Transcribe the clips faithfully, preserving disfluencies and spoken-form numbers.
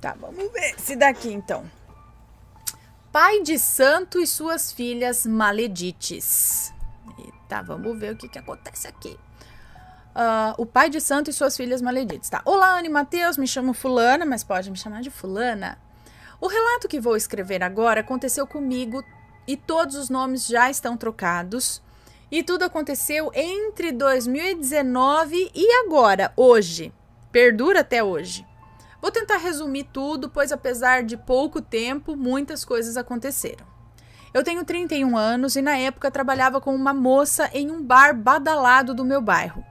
Tá, vamos ver esse daqui então. Pai de Santo e suas filhas maledites. Tá, vamos ver o que, que acontece aqui. Uh, o pai de santo e suas filhas maleditas. Tá. Olá, Anne Matheus, me chamo fulana, mas pode me chamar de fulana. O relato que vou escrever agora aconteceu comigo e todos os nomes já estão trocados. E tudo aconteceu entre dois mil e dezenove e agora, hoje. Perdura até hoje. Vou tentar resumir tudo, pois apesar de pouco tempo, muitas coisas aconteceram. Eu tenho trinta e um anos e na época trabalhava com uma moça em um bar badalado do meu bairro.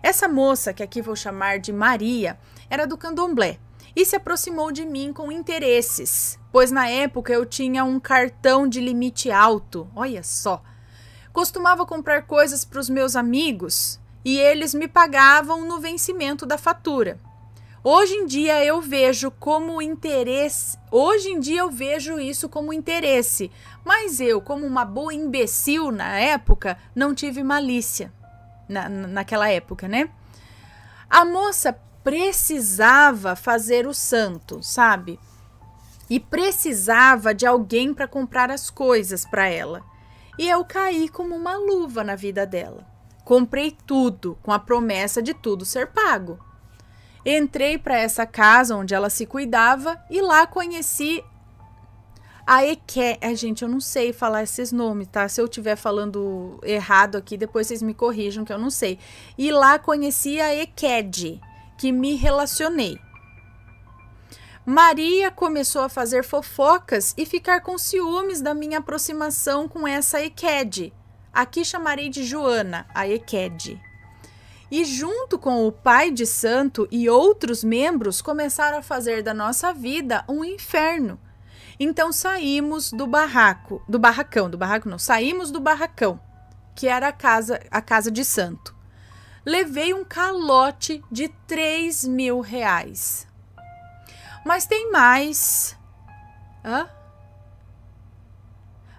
Essa moça, que aqui vou chamar de Maria, era do Candomblé e se aproximou de mim com interesses, pois na época eu tinha um cartão de limite alto, olha só. Costumava comprar coisas para os meus amigos e eles me pagavam no vencimento da fatura. Hoje em dia eu vejo como interesse, hoje em dia eu vejo isso como interesse, mas eu, como uma boa imbecil na época, não tive malícia. Na, naquela época, né? A moça precisava fazer o santo, sabe? E precisava de alguém para comprar as coisas para ela. E eu caí como uma luva na vida dela. Comprei tudo, com a promessa de tudo ser pago. Entrei para essa casa onde ela se cuidava e lá conheci a E Q M. É, gente, eu não sei falar esses nomes, tá? Se eu estiver falando errado aqui, depois vocês me corrijam, que eu não sei. E lá conheci a E Q D, que me relacionei. Maria começou a fazer fofocas e ficar com ciúmes da minha aproximação com essa E Q D. Aqui chamarei de Joana, a E Q D. E junto com o pai de santo e outros membros, começaram a fazer da nossa vida um inferno. Então saímos do barraco, do barracão, do barraco não, saímos do barracão, que era a casa, a casa de santo. Levei um calote de três mil reais. Mas tem mais. Hã?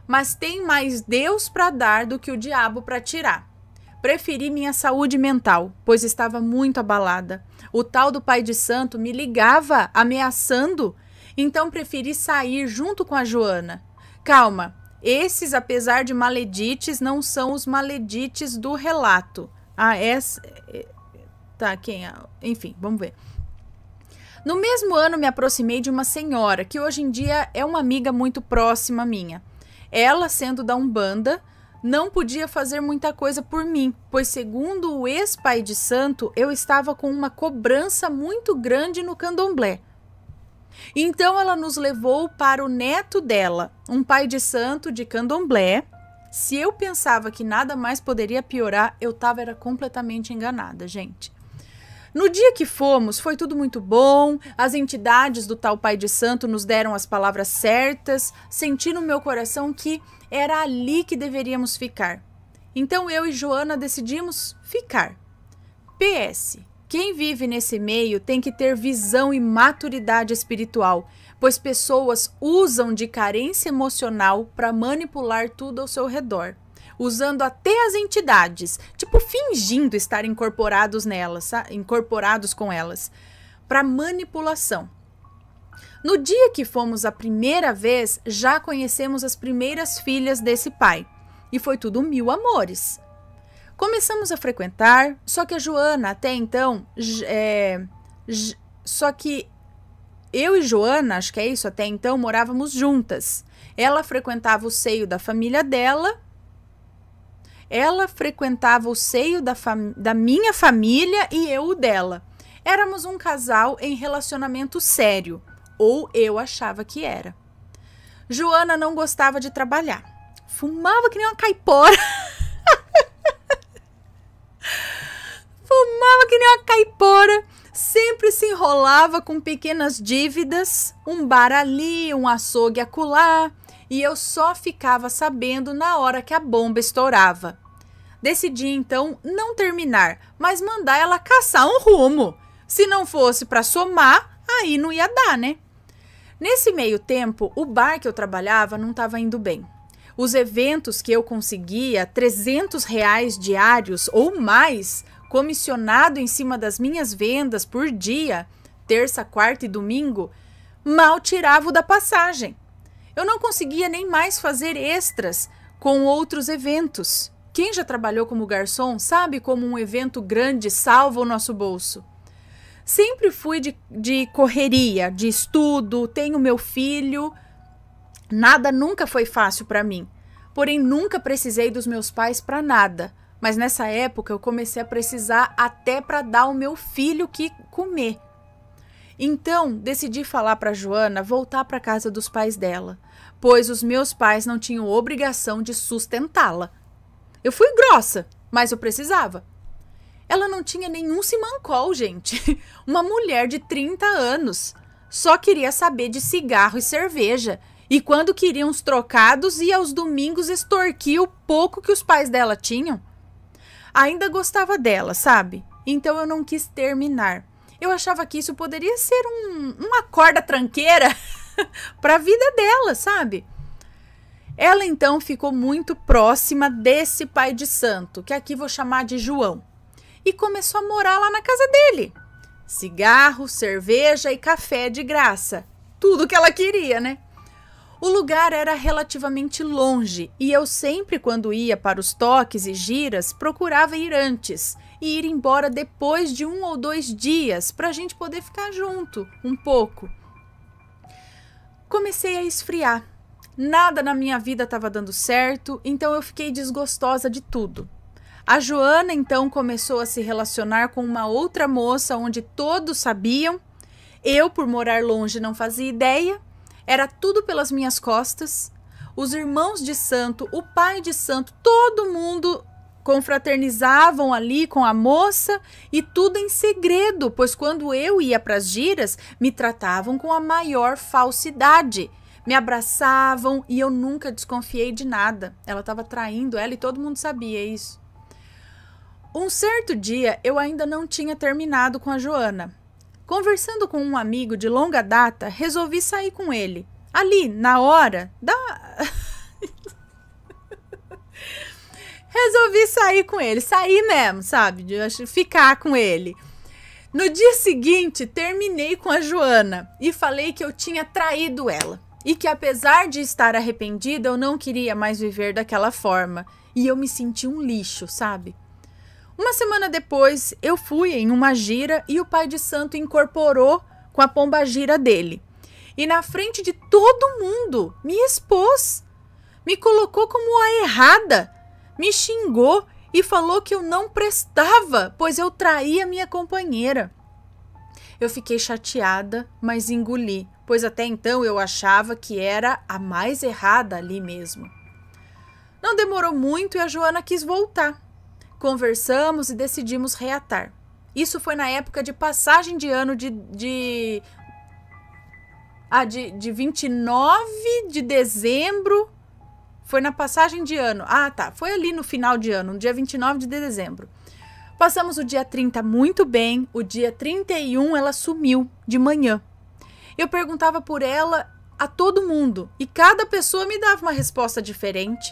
Mas tem mais Deus para dar do que o diabo para tirar. Preferi minha saúde mental, pois estava muito abalada. O tal do pai de santo me ligava ameaçando. Então preferi sair junto com a Joana. Calma, esses, apesar de maledites, não são os maledites do relato. Ah, essa... Tá, quem é? Enfim, vamos ver. No mesmo ano me aproximei de uma senhora, que hoje em dia é uma amiga muito próxima minha. Ela, sendo da Umbanda, não podia fazer muita coisa por mim, pois segundo o ex-pai de santo, eu estava com uma cobrança muito grande no Candomblé. Então ela nos levou para o neto dela, um pai de santo de Candomblé. Se eu pensava que nada mais poderia piorar, eu estava era completamente enganada, gente. No dia que fomos, foi tudo muito bom, as entidades do tal pai de santo nos deram as palavras certas, senti no meu coração que era ali que deveríamos ficar. Então eu e Joana decidimos ficar. P S Quem vive nesse meio tem que ter visão e maturidade espiritual, pois pessoas usam de carência emocional para manipular tudo ao seu redor, usando até as entidades, tipo fingindo estar incorporados nelas, incorporados com elas, para manipulação. No dia que fomos a primeira vez, já conhecemos as primeiras filhas desse pai, e foi tudo mil amores. Começamos a frequentar, só que a Joana até então, é, só que eu e Joana, acho que é isso, até então morávamos juntas. Ela frequentava o seio da família dela, ela frequentava o seio da, da minha família e eu o dela. Éramos um casal em relacionamento sério, ou eu achava que era. Joana não gostava de trabalhar, fumava que nem uma caipora. Fumava que nem uma caipora, sempre se enrolava com pequenas dívidas, um bar ali, um açougue acolá, e eu só ficava sabendo na hora que a bomba estourava. Decidi então não terminar, mas mandar ela caçar um rumo. Se não fosse para somar, aí não ia dar, né? Nesse meio tempo, o bar que eu trabalhava não estava indo bem. Os eventos que eu conseguia, trezentos reais diários ou mais, comissionado em cima das minhas vendas por dia, terça, quarta e domingo, mal tirava o da passagem. Eu não conseguia nem mais fazer extras com outros eventos. Quem já trabalhou como garçom sabe como um evento grande salva o nosso bolso. Sempre fui de, de correria, de estudo, tenho meu filho. Nada nunca foi fácil para mim. Porém, nunca precisei dos meus pais para nada. Mas nessa época eu comecei a precisar até para dar ao meu filho que comer. Então, decidi falar para Joana voltar para casa dos pais dela, pois os meus pais não tinham obrigação de sustentá-la. Eu fui grossa, mas eu precisava. Ela não tinha nenhum simancol, gente. Uma mulher de trinta anos. Só queria saber de cigarro e cerveja. E quando queria uns trocados, ia aos domingos extorquir o pouco que os pais dela tinham. Ainda gostava dela, sabe? Então eu não quis terminar. Eu achava que isso poderia ser um, uma corda tranqueira para a vida dela, sabe? Ela então ficou muito próxima desse pai de santo, que aqui vou chamar de João, e começou a morar lá na casa dele. Cigarro, cerveja e café de graça. Tudo que ela queria, né? O lugar era relativamente longe e eu sempre, quando ia para os toques e giras, procurava ir antes e ir embora depois de um ou dois dias para a gente poder ficar junto um pouco. Comecei a esfriar. Nada na minha vida estava dando certo, então eu fiquei desgostosa de tudo. A Joana então começou a se relacionar com uma outra moça onde todos sabiam. Eu, por morar longe, não fazia ideia. Era tudo pelas minhas costas. Os irmãos de santo, o pai de santo, todo mundo confraternizavam ali com a moça e tudo em segredo, pois quando eu ia para as giras, me tratavam com a maior falsidade. Me abraçavam e eu nunca desconfiei de nada. Ela estava traindo ela e todo mundo sabia isso. Um certo dia, eu ainda não tinha terminado com a Joana. Conversando com um amigo de longa data, resolvi sair com ele. Ali, na hora da... resolvi sair com ele, sair mesmo, sabe? De ficar com ele. No dia seguinte, terminei com a Joana e falei que eu tinha traído ela. E que apesar de estar arrependida, eu não queria mais viver daquela forma. E eu me senti um lixo, sabe? Uma semana depois, eu fui em uma gira e o pai de santo incorporou com a pomba gira dele. E na frente de todo mundo, me expôs, me colocou como a errada, me xingou e falou que eu não prestava, pois eu traía minha companheira. Eu fiquei chateada, mas engoli, pois até então eu achava que era a mais errada ali mesmo. Não demorou muito e a Joana quis voltar. Conversamos e decidimos reatar. Isso foi na época de passagem de ano de... de, ah, de, de vinte e nove de dezembro. Foi na passagem de ano. Ah, tá. Foi ali no final de ano, no dia vinte e nove de dezembro. Passamos o dia trinta muito bem. O dia trinta e um ela sumiu de manhã. Eu perguntava por ela a todo mundo. E cada pessoa me dava uma resposta diferente.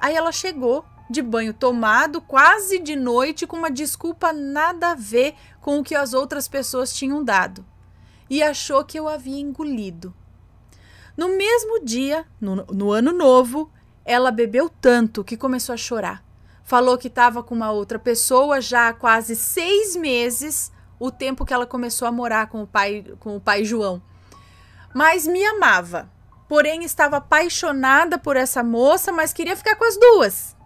Aí ela chegou de banho tomado, quase de noite, com uma desculpa nada a ver com o que as outras pessoas tinham dado. E achou que eu havia engolido. No mesmo dia, no, no ano novo, ela bebeu tanto que começou a chorar. Falou que estava com uma outra pessoa já há quase seis meses, o tempo que ela começou a morar com o pai, com o pai João. Mas me amava. Porém, estava apaixonada por essa moça, mas queria ficar com as duas.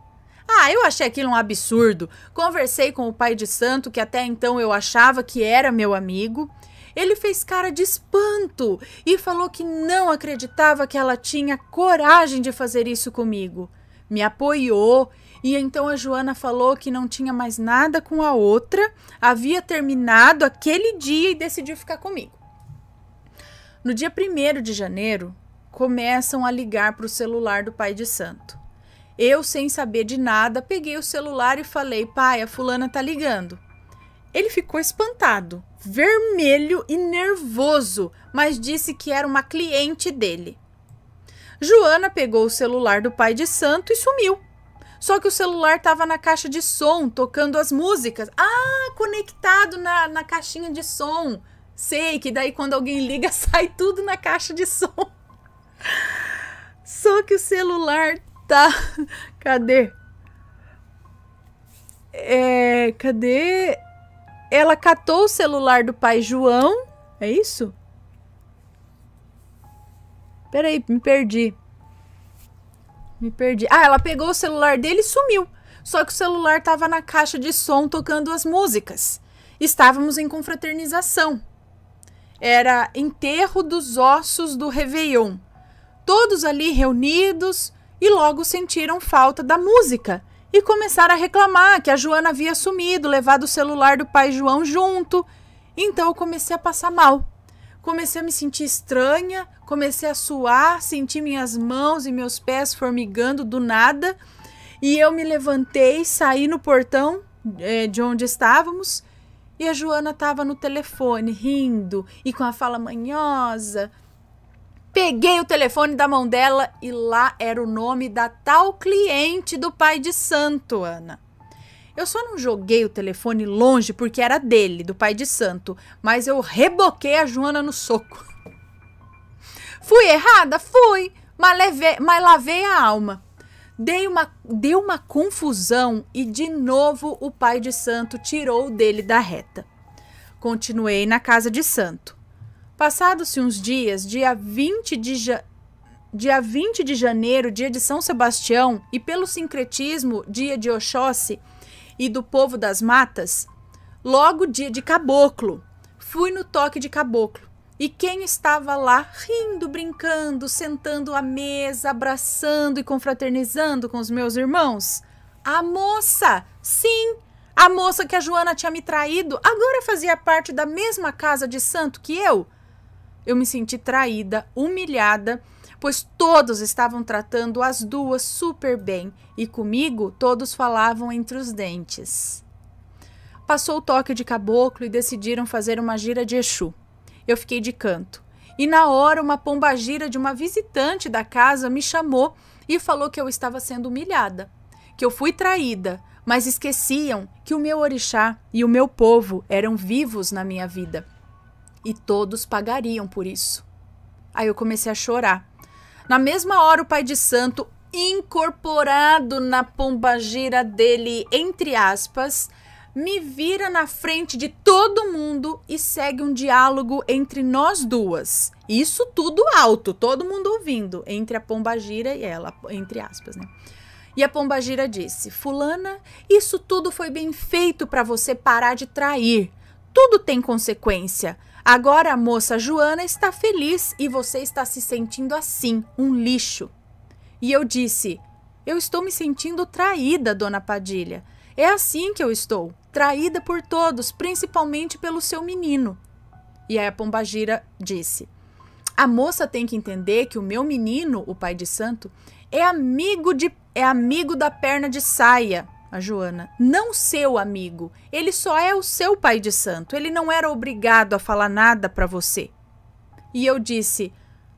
Ah, eu achei aquilo um absurdo. Conversei com o pai de santo, que até então eu achava que era meu amigo. Ele fez cara de espanto e falou que não acreditava que ela tinha coragem de fazer isso comigo. Me apoiou e então a Joana falou que não tinha mais nada com a outra, havia terminado aquele dia e decidiu ficar comigo. No dia primeiro de janeiro, começam a ligar para o celular do pai de santo. Eu, sem saber de nada, peguei o celular e falei, pai, a fulana tá ligando. Ele ficou espantado, vermelho e nervoso, mas disse que era uma cliente dele. Joana pegou o celular do pai de santo e sumiu. Só que o celular estava na caixa de som, tocando as músicas. Ah, conectado na, na caixinha de som. Sei que daí quando alguém liga, sai tudo na caixa de som. Só que o celular tá... Cadê? É... Cadê? Ela catou o celular do pai João. É isso? Peraí, me perdi. Me perdi. Ah, ela pegou o celular dele e sumiu. Só que o celular tava na caixa de som tocando as músicas. Estávamos em confraternização. Era enterro dos ossos do Réveillon. Todos ali reunidos e logo sentiram falta da música. E começaram a reclamar que a Joana havia sumido, levado o celular do pai João junto. Então eu comecei a passar mal. Comecei a me sentir estranha, comecei a suar, senti minhas mãos e meus pés formigando do nada. E eu me levantei, saí no portão é, de onde estávamos. E a Joana estava no telefone, rindo e com a fala manhosa. Peguei o telefone da mão dela e lá era o nome da tal cliente do Pai de Santo, Ana. Eu só não joguei o telefone longe porque era dele, do Pai de Santo. Mas eu reboquei a Joana no soco. Fui errada? Fui, mas, levei, mas lavei a alma. Dei uma, deu uma confusão e de novo o pai de santo tirou dele da reta. Continuei na casa de santo. Passados-se uns dias, dia vinte de janeiro, dia de São Sebastião, e pelo sincretismo, dia de Oxóssi e do povo das matas, logo dia de caboclo, fui no toque de caboclo. E quem estava lá rindo, brincando, sentando à mesa, abraçando e confraternizando com os meus irmãos? A moça! Sim, a moça que a Joana tinha me traído agora fazia parte da mesma casa de santo que eu. Eu me senti traída, humilhada, pois todos estavam tratando as duas super bem e comigo todos falavam entre os dentes. Passou o toque de caboclo e decidiram fazer uma gira de Exu. Eu fiquei de canto. E na hora, uma pomba gira de uma visitante da casa me chamou e falou que eu estava sendo humilhada, que eu fui traída, mas esqueciam que o meu orixá e o meu povo eram vivos na minha vida. E todos pagariam por isso. Aí eu comecei a chorar. Na mesma hora, o pai de santo, incorporado na pomba gira dele, entre aspas, me vira na frente de todo mundo e segue um diálogo entre nós duas. Isso tudo alto, todo mundo ouvindo, entre a pomba gira e ela, entre aspas, né? E a pomba gira disse, fulana, isso tudo foi bem feito para você parar de trair. Tudo tem consequência. Agora a moça Joana está feliz e você está se sentindo assim, um lixo. E eu disse, eu estou me sentindo traída, dona Padilha. É assim que eu estou, traída por todos, principalmente pelo seu menino. E aí a pomba gira disse, a moça tem que entender que o meu menino, o pai de santo, é amigo, de, é amigo da perna de saia, a Joana, não seu amigo. Ele só é o seu pai de santo, ele não era obrigado a falar nada para você. E eu disse,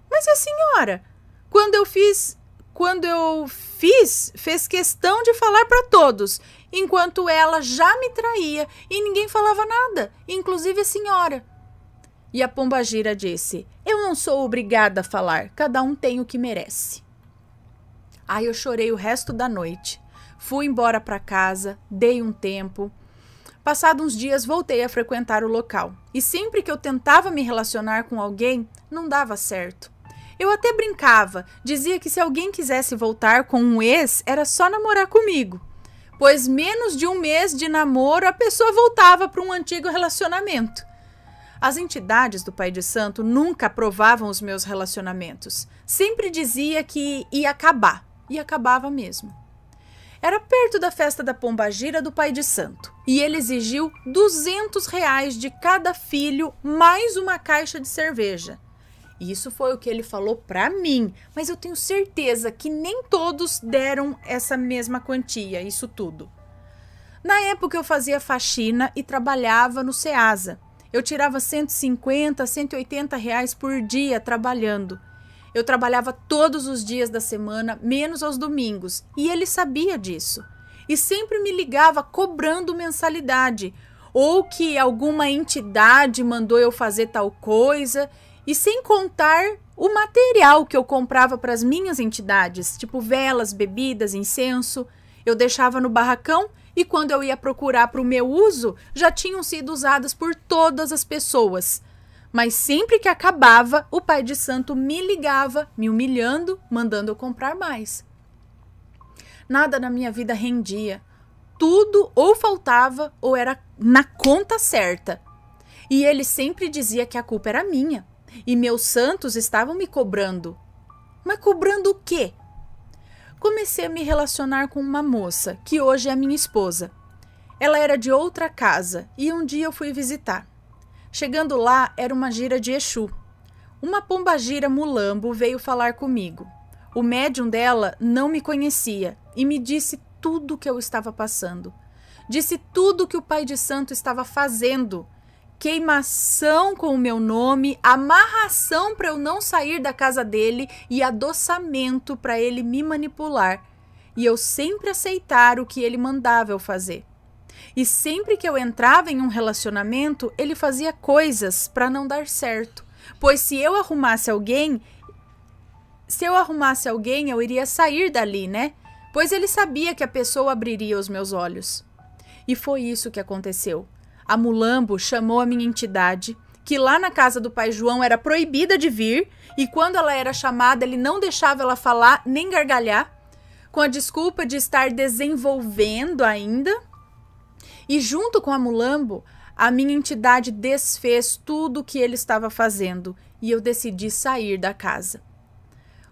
mas a senhora, quando eu fiz... Quando eu fiz, fez questão de falar para todos, enquanto ela já me traía e ninguém falava nada, inclusive a senhora. E a pomba gira disse, eu não sou obrigada a falar, cada um tem o que merece. Aí eu chorei o resto da noite, fui embora para casa, dei um tempo. Passados uns dias voltei a frequentar o local e sempre que eu tentava me relacionar com alguém, não dava certo. Eu até brincava, dizia que se alguém quisesse voltar com um ex, era só namorar comigo. Pois menos de um mês de namoro, a pessoa voltava para um antigo relacionamento. As entidades do Pai de Santo nunca aprovavam os meus relacionamentos. Sempre dizia que ia acabar, e acabava mesmo. Era perto da festa da pomba gira do Pai de Santo, e ele exigiu duzentos reais de cada filho, mais uma caixa de cerveja. Isso foi o que ele falou para mim, mas eu tenho certeza que nem todos deram essa mesma quantia, isso tudo. Na época eu fazia faxina e trabalhava no Ceasa. Eu tirava cento e cinquenta, cento e oitenta reais por dia trabalhando. Eu trabalhava todos os dias da semana, menos aos domingos, e ele sabia disso. E sempre me ligava cobrando mensalidade. ou que alguma entidade mandou eu fazer tal coisa, e sem contar o material que eu comprava para as minhas entidades, tipo velas, bebidas, incenso, eu deixava no barracão e quando eu ia procurar para o meu uso, já tinham sido usadas por todas as pessoas. Mas sempre que acabava, o Pai de Santo me ligava, me humilhando, mandando eu comprar mais. Nada na minha vida rendia. Tudo ou faltava ou era na conta certa. E ele sempre dizia que a culpa era minha. E meus santos estavam me cobrando. Mas cobrando o quê? Comecei a me relacionar com uma moça, que hoje é minha esposa. Ela era de outra casa e um dia eu fui visitar. Chegando lá, era uma gira de Exu. Uma pomba gira mulambo veio falar comigo. O médium dela não me conhecia e me disse tudo o que eu estava passando. Disse tudo o que o Pai de Santo estava fazendo. Queimação com o meu nome, amarração para eu não sair da casa dele e adoçamento para ele me manipular. E eu sempre aceitar o que ele mandava eu fazer. E sempre que eu entrava em um relacionamento, ele fazia coisas para não dar certo. Pois se eu arrumasse alguém, se eu arrumasse alguém, eu iria sair dali, né? Pois ele sabia que a pessoa abriria os meus olhos. E foi isso que aconteceu. A mulambo chamou a minha entidade, que lá na casa do Pai João era proibida de vir, e quando ela era chamada, ele não deixava ela falar nem gargalhar, com a desculpa de estar desenvolvendo ainda. E junto com a mulambo, a minha entidade desfez tudo o que ele estava fazendo e eu decidi sair da casa.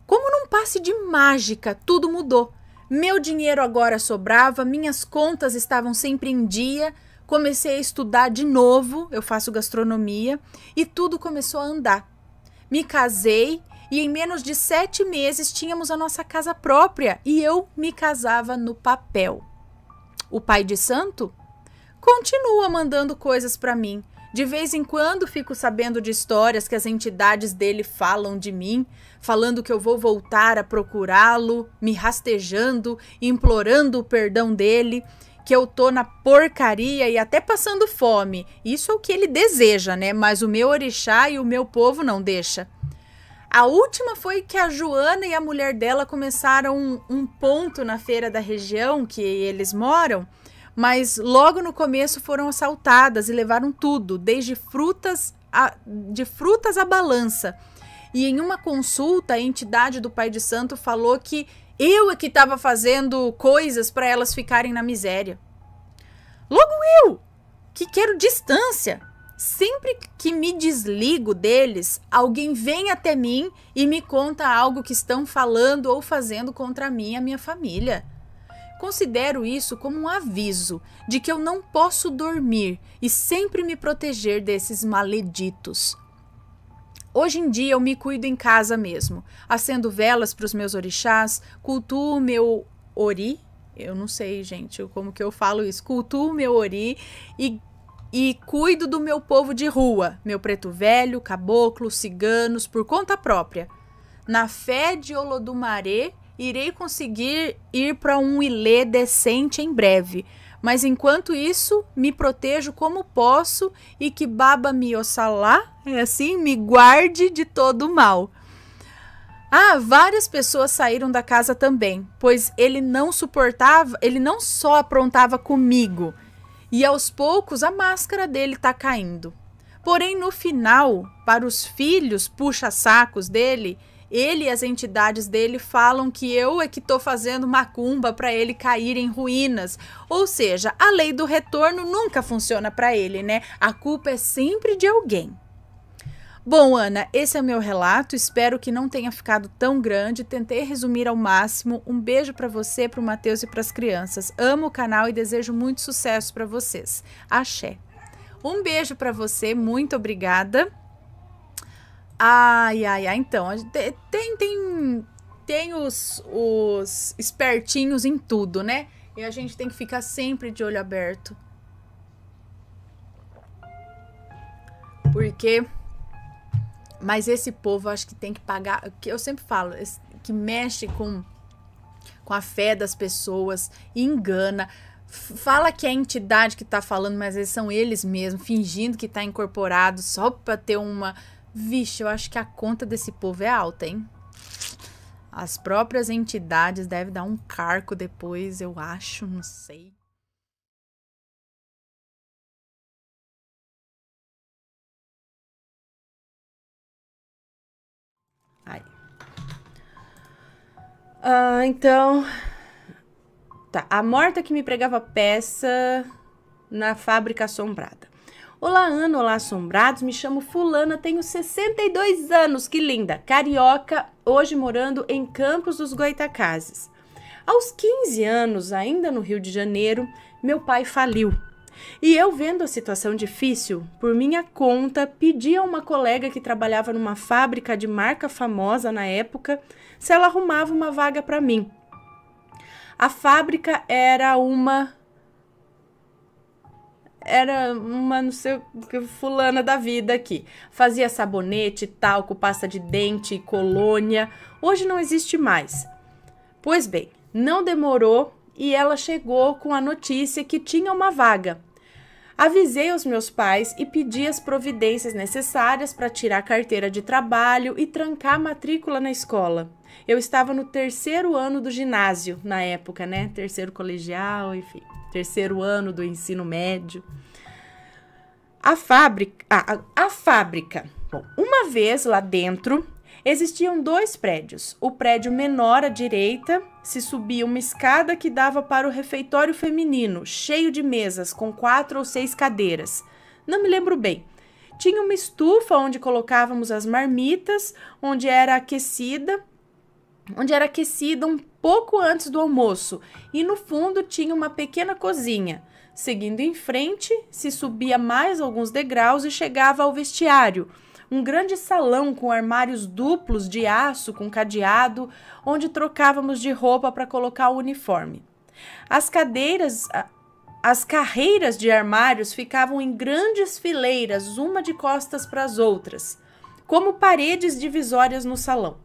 Como num passe de mágica, tudo mudou. Meu dinheiro agora sobrava, minhas contas estavam sempre em dia, comecei a estudar de novo, eu faço gastronomia, e tudo começou a andar. Me casei e em menos de sete meses tínhamos a nossa casa própria e eu me casava no papel. O Pai de Santo continua mandando coisas para mim. De vez em quando fico sabendo de histórias que as entidades dele falam de mim, falando que eu vou voltar a procurá-lo, me rastejando, implorando o perdão dele, que eu tô na porcaria e até passando fome. Isso é o que ele deseja, né? Mas o meu orixá e o meu povo não deixa. A última foi que a Joana e a mulher dela começaram um, um ponto na feira da região que eles moram, mas logo no começo foram assaltadas e levaram tudo, desde frutas a, de frutas à balança. E em uma consulta, a entidade do Pai de Santo falou que eu é que estava fazendo coisas para elas ficarem na miséria. Logo eu, que quero distância. Sempre que me desligo deles, alguém vem até mim e me conta algo que estão falando ou fazendo contra mim e a minha família. Considero isso como um aviso de que eu não posso dormir e sempre me proteger desses maleditos. Hoje em dia eu me cuido em casa mesmo, acendo velas para os meus orixás, cultuo o meu Ori, eu não sei, gente, como que eu falo isso, cultuo o meu Ori e, e cuido do meu povo de rua, meu preto velho, caboclo, ciganos, por conta própria. Na fé de Olodumaré, irei conseguir ir para um Ilê decente em breve, mas enquanto isso, me protejo como posso e que Baba Mi Osalá, é assim, me guarde de todo o mal. Ah, várias pessoas saíram da casa também, pois ele não suportava, ele não só aprontava comigo, e aos poucos a máscara dele tá caindo. Porém, no final, para os filhos puxa-sacos dele, ele e as entidades dele falam que eu é que estou fazendo macumba para ele cair em ruínas. Ou seja, a lei do retorno nunca funciona para ele, né? A culpa é sempre de alguém. Bom, Ana, esse é o meu relato. Espero que não tenha ficado tão grande. Tentei resumir ao máximo. Um beijo para você, para o Matheus e para as crianças. Amo o canal e desejo muito sucesso para vocês. Axé. Um beijo para você. Muito obrigada. Ai, ai, ai, então, tem, tem, tem os, os espertinhos em tudo, né? E a gente tem que ficar sempre de olho aberto. Porque, mas esse povo, acho que tem que pagar, que eu sempre falo, que mexe com, com a fé das pessoas, engana, fala que é a entidade que tá falando, mas às vezes são eles mesmos, fingindo que tá incorporado só pra ter uma... Vixe, eu acho que a conta desse povo é alta, hein? As próprias entidades devem dar um carco depois, eu acho, não sei. Aí. Ah, então... Tá, a morta que me pregava peça na fábrica assombrada. Olá, Ana, olá, assombrados, me chamo fulana, tenho sessenta e dois anos, que linda, carioca, hoje morando em Campos dos Goitacazes. Aos quinze anos, ainda no Rio de Janeiro, meu pai faliu. E eu, vendo a situação difícil, por minha conta, pedi a uma colega que trabalhava numa fábrica de marca famosa na época, se ela arrumava uma vaga para mim. A fábrica era uma... Era uma, não sei o que, fulana da vida aqui. Fazia sabonete, talco, pasta de dente, colônia. Hoje não existe mais. Pois bem, não demorou e ela chegou com a notícia que tinha uma vaga. Avisei os meus pais e pedi as providências necessárias para tirar a carteira de trabalho e trancar a matrícula na escola. Eu estava no terceiro ano do ginásio, na época, né? Terceiro colegial, enfim, terceiro ano do ensino médio. A fábrica... Ah, a, a fábrica. Bom, uma vez lá dentro, existiam dois prédios. O prédio menor à direita, se subia uma escada que dava para o refeitório feminino, cheio de mesas, com quatro ou seis cadeiras. Não me lembro bem. Tinha uma estufa onde colocávamos as marmitas, onde era aquecida, onde era aquecida um pouco antes do almoço, e no fundo tinha uma pequena cozinha. Seguindo em frente, se subia mais alguns degraus e chegava ao vestiário. Um grande salão com armários duplos de aço com cadeado, onde trocávamos de roupa para colocar o uniforme. As cadeiras, as carreiras de armários ficavam em grandes fileiras, uma de costas para as outras, como paredes divisórias no salão.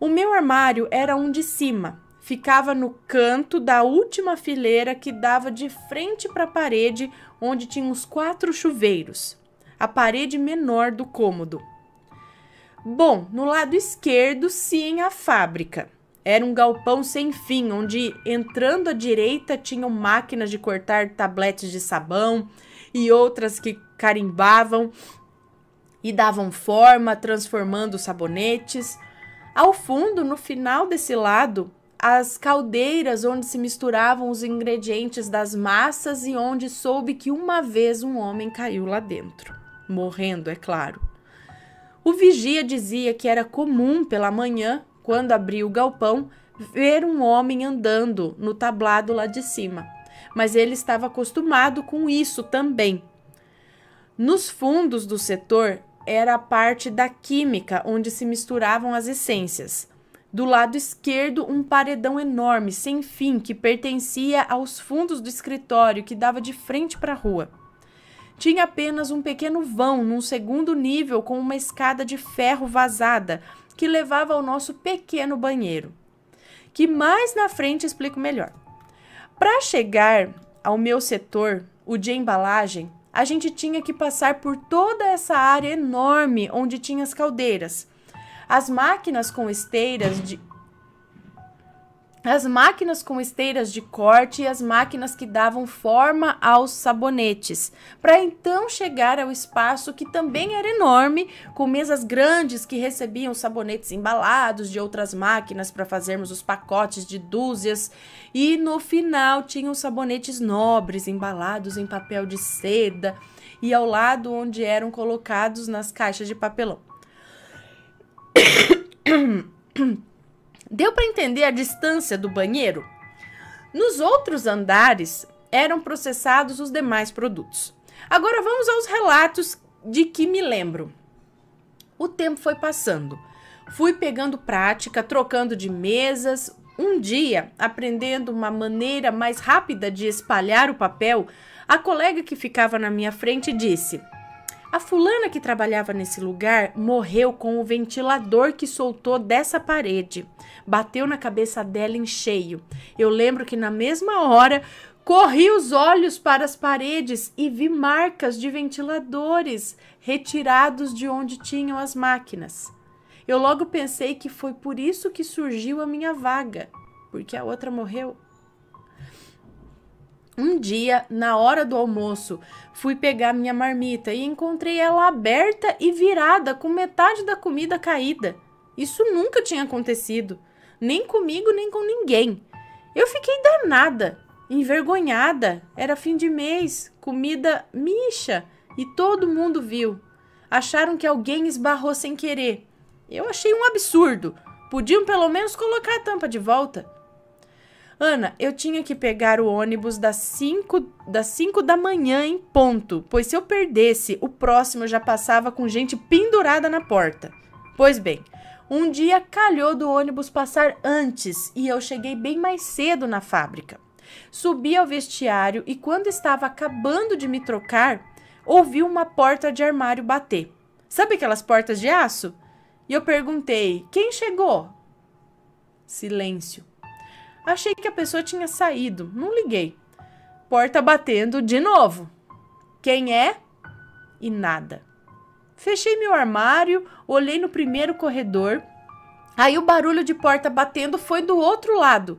O meu armário era um de cima, ficava no canto da última fileira que dava de frente para a parede, onde tinha uns quatro chuveiros. A parede menor do cômodo. Bom, no lado esquerdo, sim, a fábrica. Era um galpão sem fim, onde, entrando à direita, tinham máquinas de cortar tabletes de sabão e outras que carimbavam e davam forma, transformando sabonetes. Ao fundo, no final desse lado, as caldeiras onde se misturavam os ingredientes das massas e onde soube que uma vez um homem caiu lá dentro. Morrendo, é claro. O vigia dizia que era comum pela manhã, quando abria o galpão, ver um homem andando no tablado lá de cima, mas ele estava acostumado com isso também. Nos fundos do setor era a parte da química, onde se misturavam as essências. Do lado esquerdo, um paredão enorme, sem fim, que pertencia aos fundos do escritório, que dava de frente para a rua. Tinha apenas um pequeno vão num segundo nível com uma escada de ferro vazada que levava ao nosso pequeno banheiro, que mais na frente explico melhor. Para chegar ao meu setor, o de embalagem, a gente tinha que passar por toda essa área enorme onde tinha as caldeiras, as máquinas com esteiras de as máquinas com esteiras de corte e as máquinas que davam forma aos sabonetes, para então chegar ao espaço que também era enorme, com mesas grandes que recebiam sabonetes embalados de outras máquinas para fazermos os pacotes de dúzias, e no final tinham sabonetes nobres embalados em papel de seda e ao lado onde eram colocados nas caixas de papelão. Deu para entender a distância do banheiro? Nos outros andares eram processados os demais produtos. Agora vamos aos relatos de que me lembro. O tempo foi passando. Fui pegando prática, trocando de mesas. Um dia, aprendendo uma maneira mais rápida de espalhar o papel, a colega que ficava na minha frente disse: A fulana que trabalhava nesse lugar morreu com o ventilador que soltou dessa parede. Bateu na cabeça dela em cheio. Eu lembro que na mesma hora corri os olhos para as paredes e vi marcas de ventiladores retirados de onde tinham as máquinas. Eu logo pensei que foi por isso que surgiu a minha vaga, porque a outra morreu. Um dia, na hora do almoço, fui pegar minha marmita e encontrei ela aberta e virada, com metade da comida caída. Isso nunca tinha acontecido, nem comigo, nem com ninguém. Eu fiquei danada, envergonhada, era fim de mês, comida micha, e todo mundo viu. Acharam que alguém esbarrou sem querer. Eu achei um absurdo, podiam pelo menos colocar a tampa de volta. Ana, eu tinha que pegar o ônibus das cinco da manhã em ponto, pois se eu perdesse, o próximo já passava com gente pendurada na porta. Pois bem, um dia calhou do ônibus passar antes e eu cheguei bem mais cedo na fábrica. Subi ao vestiário e quando estava acabando de me trocar, ouvi uma porta de armário bater. Sabe aquelas portas de aço? E eu perguntei, quem chegou? Silêncio. Achei que a pessoa tinha saído, não liguei. Porta batendo de novo. Quem é? E nada. Fechei meu armário, olhei no primeiro corredor. Aí o barulho de porta batendo foi do outro lado.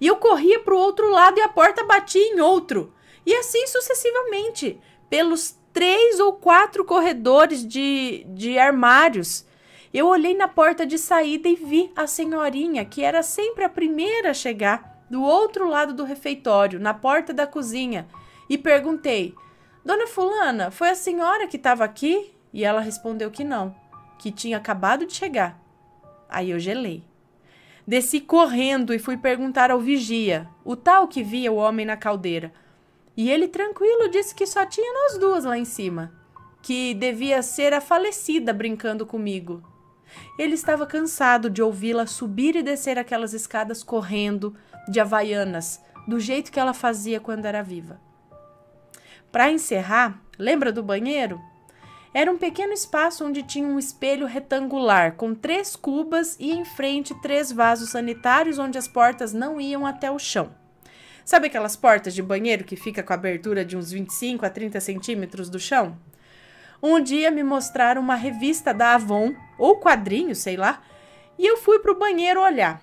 E eu corria para o outro lado e a porta batia em outro. E assim sucessivamente, pelos três ou quatro corredores de, de armários. Eu olhei na porta de saída e vi a senhorinha, que era sempre a primeira a chegar, do outro lado do refeitório, na porta da cozinha, e perguntei, Dona Fulana, foi a senhora que estava aqui? E ela respondeu que não, que tinha acabado de chegar. Aí eu gelei. Desci correndo e fui perguntar ao vigia, o tal que via o homem na caldeira. E ele tranquilo disse que só tinha nós duas lá em cima, que devia ser a falecida brincando comigo. Ele estava cansado de ouvi-la subir e descer aquelas escadas correndo, de havaianas, do jeito que ela fazia quando era viva. Para encerrar, lembra do banheiro? Era um pequeno espaço onde tinha um espelho retangular, com três cubas e em frente três vasos sanitários onde as portas não iam até o chão. Sabe aquelas portas de banheiro que fica com a abertura de uns vinte e cinco a trinta centímetros do chão? Um dia me mostraram uma revista da Avon, ou quadrinho, sei lá, e eu fui para o banheiro olhar.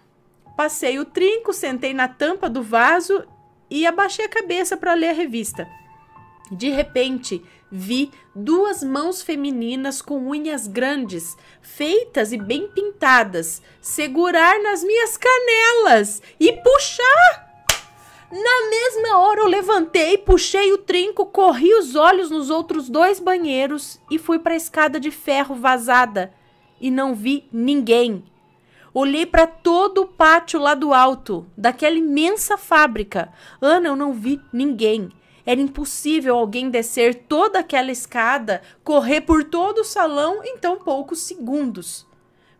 Passei o trinco, sentei na tampa do vaso e abaixei a cabeça para ler a revista. De repente, vi duas mãos femininas com unhas grandes, feitas e bem pintadas, segurar nas minhas canelas e puxar. Na mesma hora eu levantei, puxei o trinco, corri os olhos nos outros dois banheiros e fui para a escada de ferro vazada e não vi ninguém. Olhei para todo o pátio lá do alto, daquela imensa fábrica. Ana, eu não vi ninguém. Era impossível alguém descer toda aquela escada, correr por todo o salão em tão poucos segundos.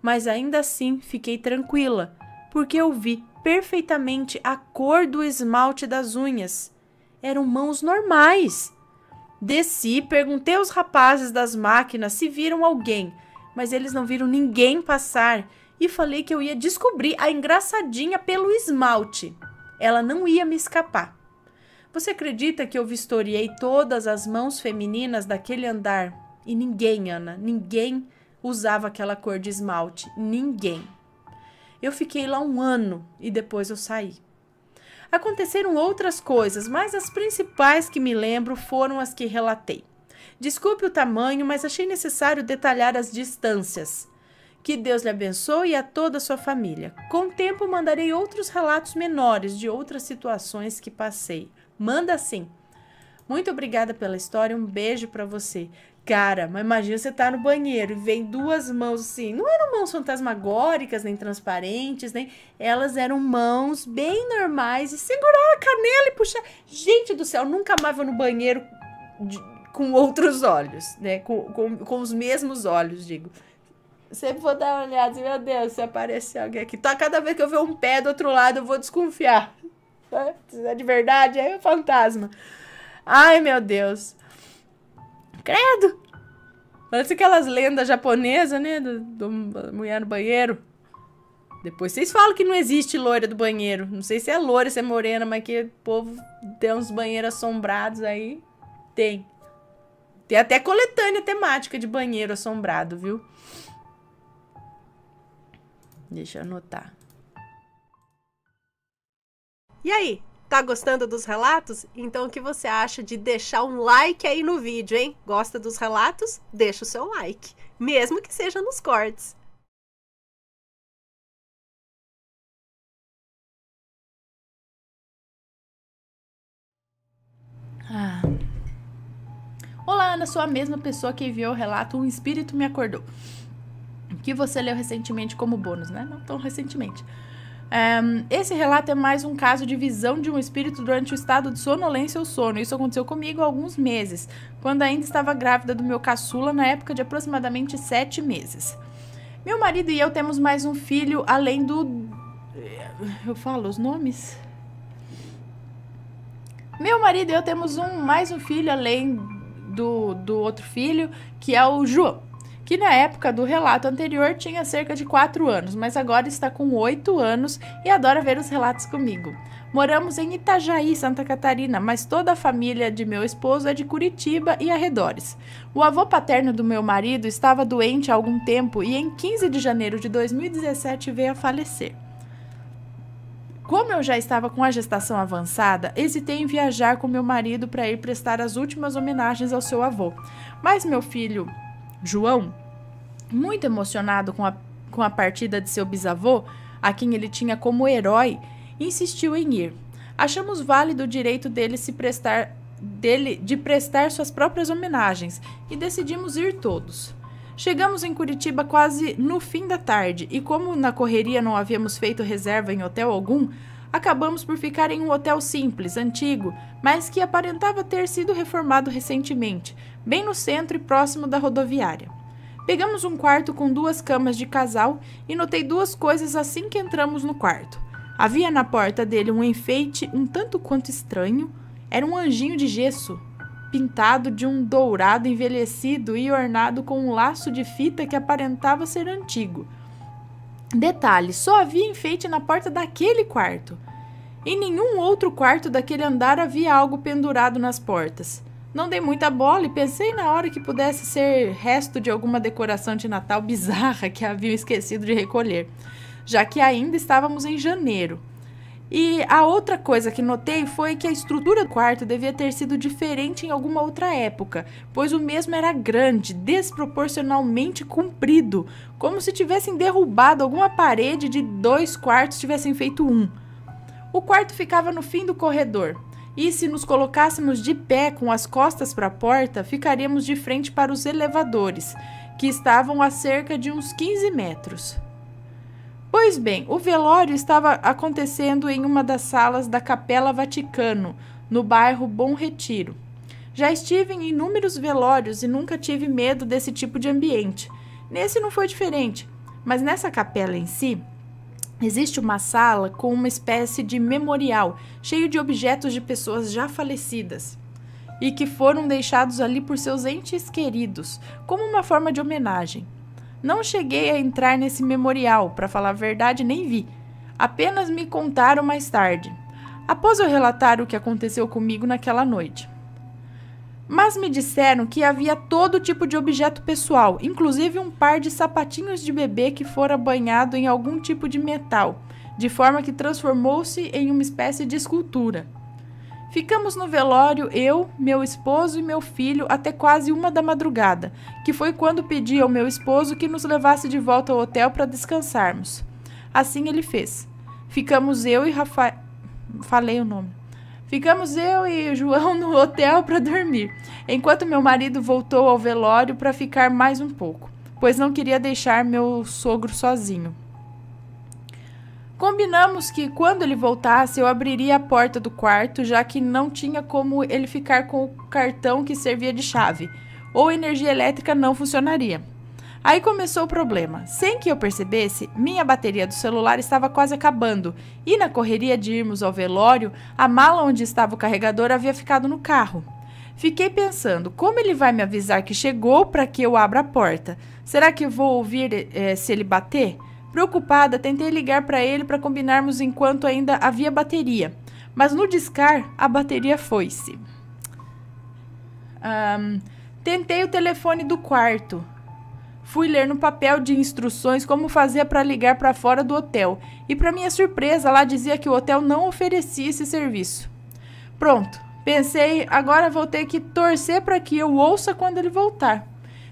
Mas ainda assim fiquei tranquila, porque eu vi perfeitamente a cor do esmalte das unhas. Eram mãos normais. Desci, perguntei aos rapazes das máquinas se viram alguém, mas eles não viram ninguém passar e falei que eu ia descobrir a engraçadinha pelo esmalte. Ela não ia me escapar. Você acredita que eu vistoriei todas as mãos femininas daquele andar? E ninguém, Ana, ninguém usava aquela cor de esmalte. Ninguém. Eu fiquei lá um ano e depois eu saí. Aconteceram outras coisas, mas as principais que me lembro foram as que relatei. Desculpe o tamanho, mas achei necessário detalhar as distâncias. Que Deus lhe abençoe e a toda a sua família. Com o tempo mandarei outros relatos menores de outras situações que passei. Manda sim. Muito obrigada pela história, um beijo pra você. Cara, mas imagina você tá no banheiro e vem duas mãos assim, não eram mãos fantasmagóricas, nem transparentes, nem... Elas eram mãos bem normais e seguraram a canela e puxar. Gente do céu, nunca amava no banheiro de, com outros olhos, né? Com, com, com os mesmos olhos, digo. Sempre vou dar uma olhada, meu Deus, se aparecer alguém aqui. Então, cada vez que eu ver um pé do outro lado, eu vou desconfiar. Se é de verdade, é um fantasma. Ai, meu Deus. Credo! Parece aquelas lendas japonesas, né? Da mulher no banheiro. Depois vocês falam que não existe loira do banheiro. Não sei se é loira, se é morena, mas que o povo tem uns banheiros assombrados aí. Tem. Tem até coletânea temática de banheiro assombrado, viu? Deixa eu anotar. E aí, tá gostando dos relatos? Então o que você acha de deixar um like aí no vídeo, hein? Gosta dos relatos? Deixa o seu like, mesmo que seja nos cortes. Ah. Olá, Ana, sou a mesma pessoa que enviou o relato Um Espírito Me Acordou, que você leu recentemente como bônus, né? Não tão recentemente. Um, esse relato é mais um caso de visão de um espírito durante o estado de sonolência ou sono. Isso aconteceu comigo há alguns meses, quando ainda estava grávida do meu caçula, na época de aproximadamente sete meses. Meu marido e eu temos mais um filho, além do... Eu falo os nomes? Meu marido e eu temos um, mais um filho, além do, do outro filho, que é o João, que na época do relato anterior tinha cerca de quatro anos, mas agora está com oito anos e adora ver os relatos comigo. Moramos em Itajaí, Santa Catarina, mas toda a família de meu esposo é de Curitiba e arredores. O avô paterno do meu marido estava doente há algum tempo e em quinze de janeiro de dois mil e dezessete veio a falecer. Como eu já estava com a gestação avançada, hesitei em viajar com meu marido para ir prestar as últimas homenagens ao seu avô, mas meu filho... João, muito emocionado com a, com a partida de seu bisavô, a quem ele tinha como herói, insistiu em ir. Achamos válido o direito dele se prestar, dele, de prestar suas próprias homenagens e decidimos ir todos. Chegamos em Curitiba quase no fim da tarde e, como na correria não havíamos feito reserva em hotel algum, acabamos por ficar em um hotel simples, antigo, mas que aparentava ter sido reformado recentemente, bem no centro e próximo da rodoviária. Pegamos um quarto com duas camas de casal e notei duas coisas assim que entramos no quarto. Havia na porta dele um enfeite um tanto quanto estranho, era um anjinho de gesso, pintado de um dourado envelhecido e ornado com um laço de fita que aparentava ser antigo. Detalhe, só havia enfeite na porta daquele quarto. Em nenhum outro quarto daquele andar havia algo pendurado nas portas. Não dei muita bola e pensei na hora que pudesse ser resto de alguma decoração de Natal bizarra que haviam esquecido de recolher, já que ainda estávamos em janeiro. E a outra coisa que notei foi que a estrutura do quarto devia ter sido diferente em alguma outra época, pois o mesmo era grande, desproporcionalmente comprido, como se tivessem derrubado alguma parede de dois quartos tivessem feito um. O quarto ficava no fim do corredor, e se nos colocássemos de pé com as costas para a porta, ficaríamos de frente para os elevadores, que estavam a cerca de uns quinze metros. Pois bem, o velório estava acontecendo em uma das salas da Capela Vaticano, no bairro Bom Retiro. Já estive em inúmeros velórios e nunca tive medo desse tipo de ambiente. Nesse não foi diferente, mas nessa capela em si, existe uma sala com uma espécie de memorial, cheio de objetos de pessoas já falecidas e que foram deixados ali por seus entes queridos, como uma forma de homenagem. Não cheguei a entrar nesse memorial, para falar a verdade, nem vi. Apenas me contaram mais tarde, após eu relatar o que aconteceu comigo naquela noite. Mas me disseram que havia todo tipo de objeto pessoal, inclusive um par de sapatinhos de bebê que fora banhado em algum tipo de metal, de forma que transformou-se em uma espécie de escultura. Ficamos no velório, eu, meu esposo e meu filho, até quase uma da madrugada, que foi quando pedi ao meu esposo que nos levasse de volta ao hotel para descansarmos. Assim ele fez. Ficamos eu e Rafael... Falei o nome. Ficamos eu e João no hotel para dormir, enquanto meu marido voltou ao velório para ficar mais um pouco, pois não queria deixar meu sogro sozinho. Combinamos que quando ele voltasse eu abriria a porta do quarto, já que não tinha como ele ficar com o cartão que servia de chave, ou a energia elétrica não funcionaria. Aí começou o problema. Sem que eu percebesse, minha bateria do celular estava quase acabando e na correria de irmos ao velório, a mala onde estava o carregador havia ficado no carro. Fiquei pensando, como ele vai me avisar que chegou para que eu abra a porta? Será que vou ouvir é, se ele bater? Preocupada, tentei ligar para ele para combinarmos enquanto ainda havia bateria. Mas no discar, a bateria foi-se. Um, tentei o telefone do quarto. Fui ler no papel de instruções como fazia para ligar para fora do hotel. E para minha surpresa, lá dizia que o hotel não oferecia esse serviço. Pronto, pensei, agora vou ter que torcer para que eu ouça quando ele voltar.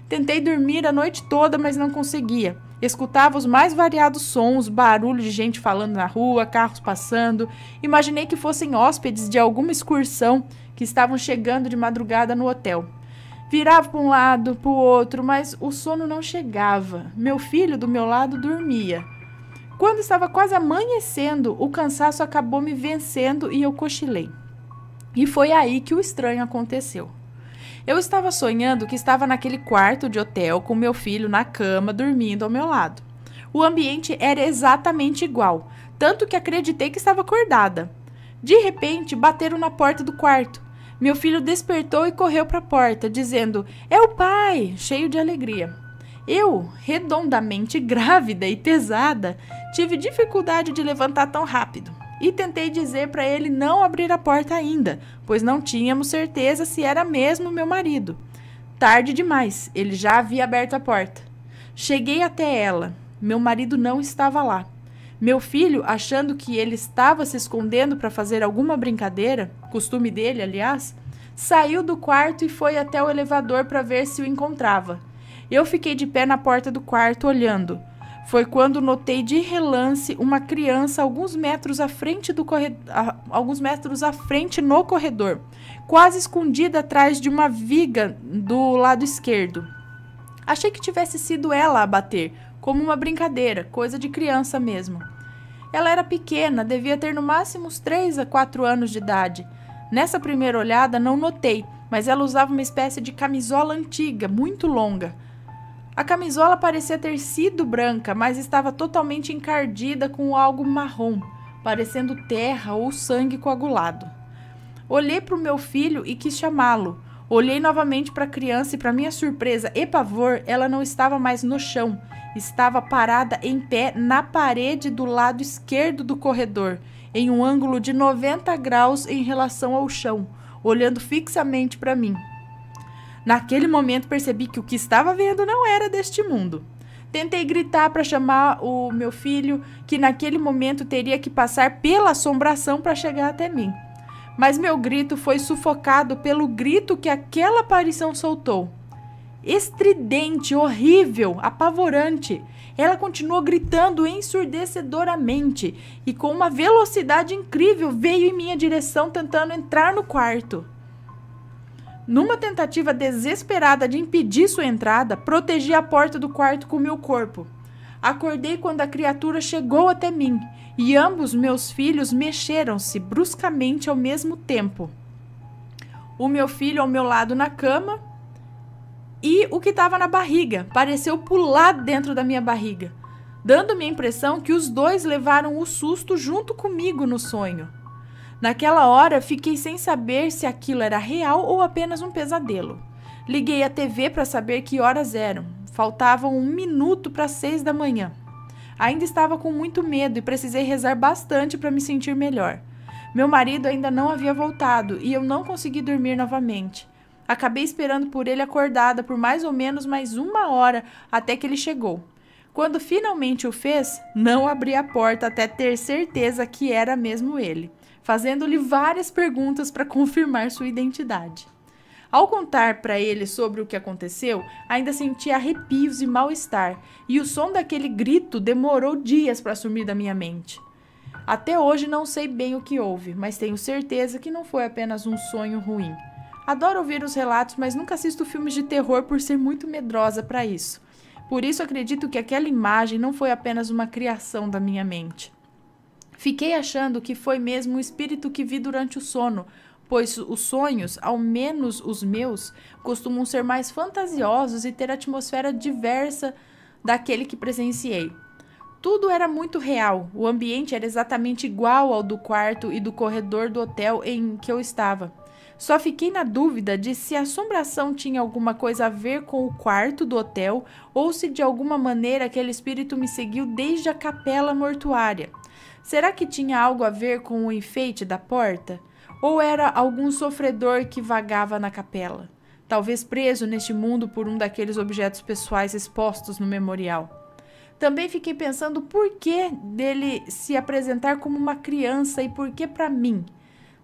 Tentei dormir a noite toda, mas não conseguia. Escutava os mais variados sons, barulho de gente falando na rua, carros passando. Imaginei que fossem hóspedes de alguma excursão que estavam chegando de madrugada no hotel. Virava para um lado, para o outro, mas o sono não chegava. Meu filho do meu lado dormia. Quando estava quase amanhecendo, o cansaço acabou me vencendo e eu cochilei. E foi aí que o estranho aconteceu. Eu estava sonhando que estava naquele quarto de hotel com meu filho na cama, dormindo ao meu lado. O ambiente era exatamente igual, tanto que acreditei que estava acordada. De repente, bateram na porta do quarto. Meu filho despertou e correu para a porta, dizendo, "É o pai!", cheio de alegria. Eu, redondamente grávida e pesada, tive dificuldade de levantar tão rápido. E tentei dizer para ele não abrir a porta ainda, pois não tínhamos certeza se era mesmo meu marido. Tarde demais, ele já havia aberto a porta. Cheguei até ela. Meu marido não estava lá. Meu filho, achando que ele estava se escondendo para fazer alguma brincadeira, costume dele, aliás, saiu do quarto e foi até o elevador para ver se o encontrava. Eu fiquei de pé na porta do quarto olhando. Foi quando notei de relance uma criança alguns metros à frente do corredor, alguns metros à frente no corredor, quase escondida atrás de uma viga do lado esquerdo. Achei que tivesse sido ela a bater, como uma brincadeira, coisa de criança mesmo. Ela era pequena, devia ter no máximo uns três a quatro anos de idade. Nessa primeira olhada não notei, mas ela usava uma espécie de camisola antiga, muito longa. A camisola parecia ter sido branca, mas estava totalmente encardida com algo marrom, parecendo terra ou sangue coagulado. Olhei para o meu filho e quis chamá-lo. Olhei novamente para a criança e, para minha surpresa e pavor, ela não estava mais no chão. Estava parada em pé na parede do lado esquerdo do corredor, em um ângulo de noventa graus em relação ao chão, olhando fixamente para mim. Naquele momento percebi que o que estava vendo não era deste mundo. Tentei gritar para chamar o meu filho, que naquele momento teria que passar pela assombração para chegar até mim. Mas meu grito foi sufocado pelo grito que aquela aparição soltou. Estridente, horrível, apavorante. Ela continuou gritando ensurdecedoramente e com uma velocidade incrível veio em minha direção tentando entrar no quarto. Numa tentativa desesperada de impedir sua entrada, protegi a porta do quarto com meu corpo. Acordei quando a criatura chegou até mim, e ambos meus filhos mexeram-se bruscamente ao mesmo tempo. O meu filho ao meu lado na cama e o que estava na barriga pareceu pular dentro da minha barriga, dando-me a impressão que os dois levaram o susto junto comigo no sonho. Naquela hora, fiquei sem saber se aquilo era real ou apenas um pesadelo. Liguei a T V para saber que horas eram. Faltavam um minuto para seis da manhã. Ainda estava com muito medo e precisei rezar bastante para me sentir melhor. Meu marido ainda não havia voltado e eu não consegui dormir novamente. Acabei esperando por ele acordada por mais ou menos mais uma hora até que ele chegou. Quando finalmente o fez, não abri a porta até ter certeza que era mesmo ele, fazendo-lhe várias perguntas para confirmar sua identidade. Ao contar para ele sobre o que aconteceu, ainda senti arrepios e mal-estar, e o som daquele grito demorou dias para sumir da minha mente. Até hoje não sei bem o que houve, mas tenho certeza que não foi apenas um sonho ruim. Adoro ouvir os relatos, mas nunca assisto filmes de terror por ser muito medrosa para isso. Por isso acredito que aquela imagem não foi apenas uma criação da minha mente. Fiquei achando que foi mesmo o espírito que vi durante o sono, pois os sonhos, ao menos os meus, costumam ser mais fantasiosos e ter atmosfera diversa daquele que presenciei. Tudo era muito real, o ambiente era exatamente igual ao do quarto e do corredor do hotel em que eu estava. Só fiquei na dúvida de se a assombração tinha alguma coisa a ver com o quarto do hotel ou se de alguma maneira aquele espírito me seguiu desde a capela mortuária. Será que tinha algo a ver com o enfeite da porta? Ou era algum sofredor que vagava na capela? Talvez preso neste mundo por um daqueles objetos pessoais expostos no memorial. Também fiquei pensando por que dele se apresentar como uma criança e por que para mim.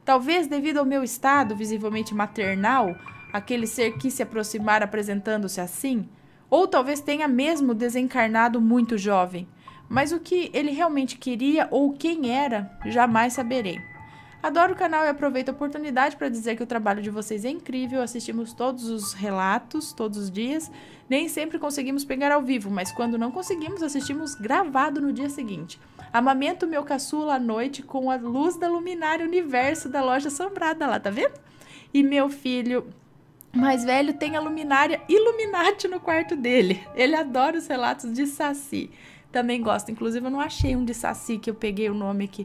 Talvez devido ao meu estado visivelmente maternal, aquele ser quis se aproximar apresentando-se assim, ou talvez tenha mesmo desencarnado muito jovem. Mas o que ele realmente queria ou quem era, jamais saberei. Adoro o canal e aproveito a oportunidade para dizer que o trabalho de vocês é incrível, assistimos todos os relatos, todos os dias, nem sempre conseguimos pegar ao vivo, mas quando não conseguimos, assistimos gravado no dia seguinte. Amamento meu caçula à noite com a luz da luminária universo da loja assombrada lá, tá vendo? E meu filho mais velho tem a luminária Illuminati no quarto dele, ele adora os relatos de saci, também gosto, inclusive eu não achei um de saci que eu peguei o nome aqui.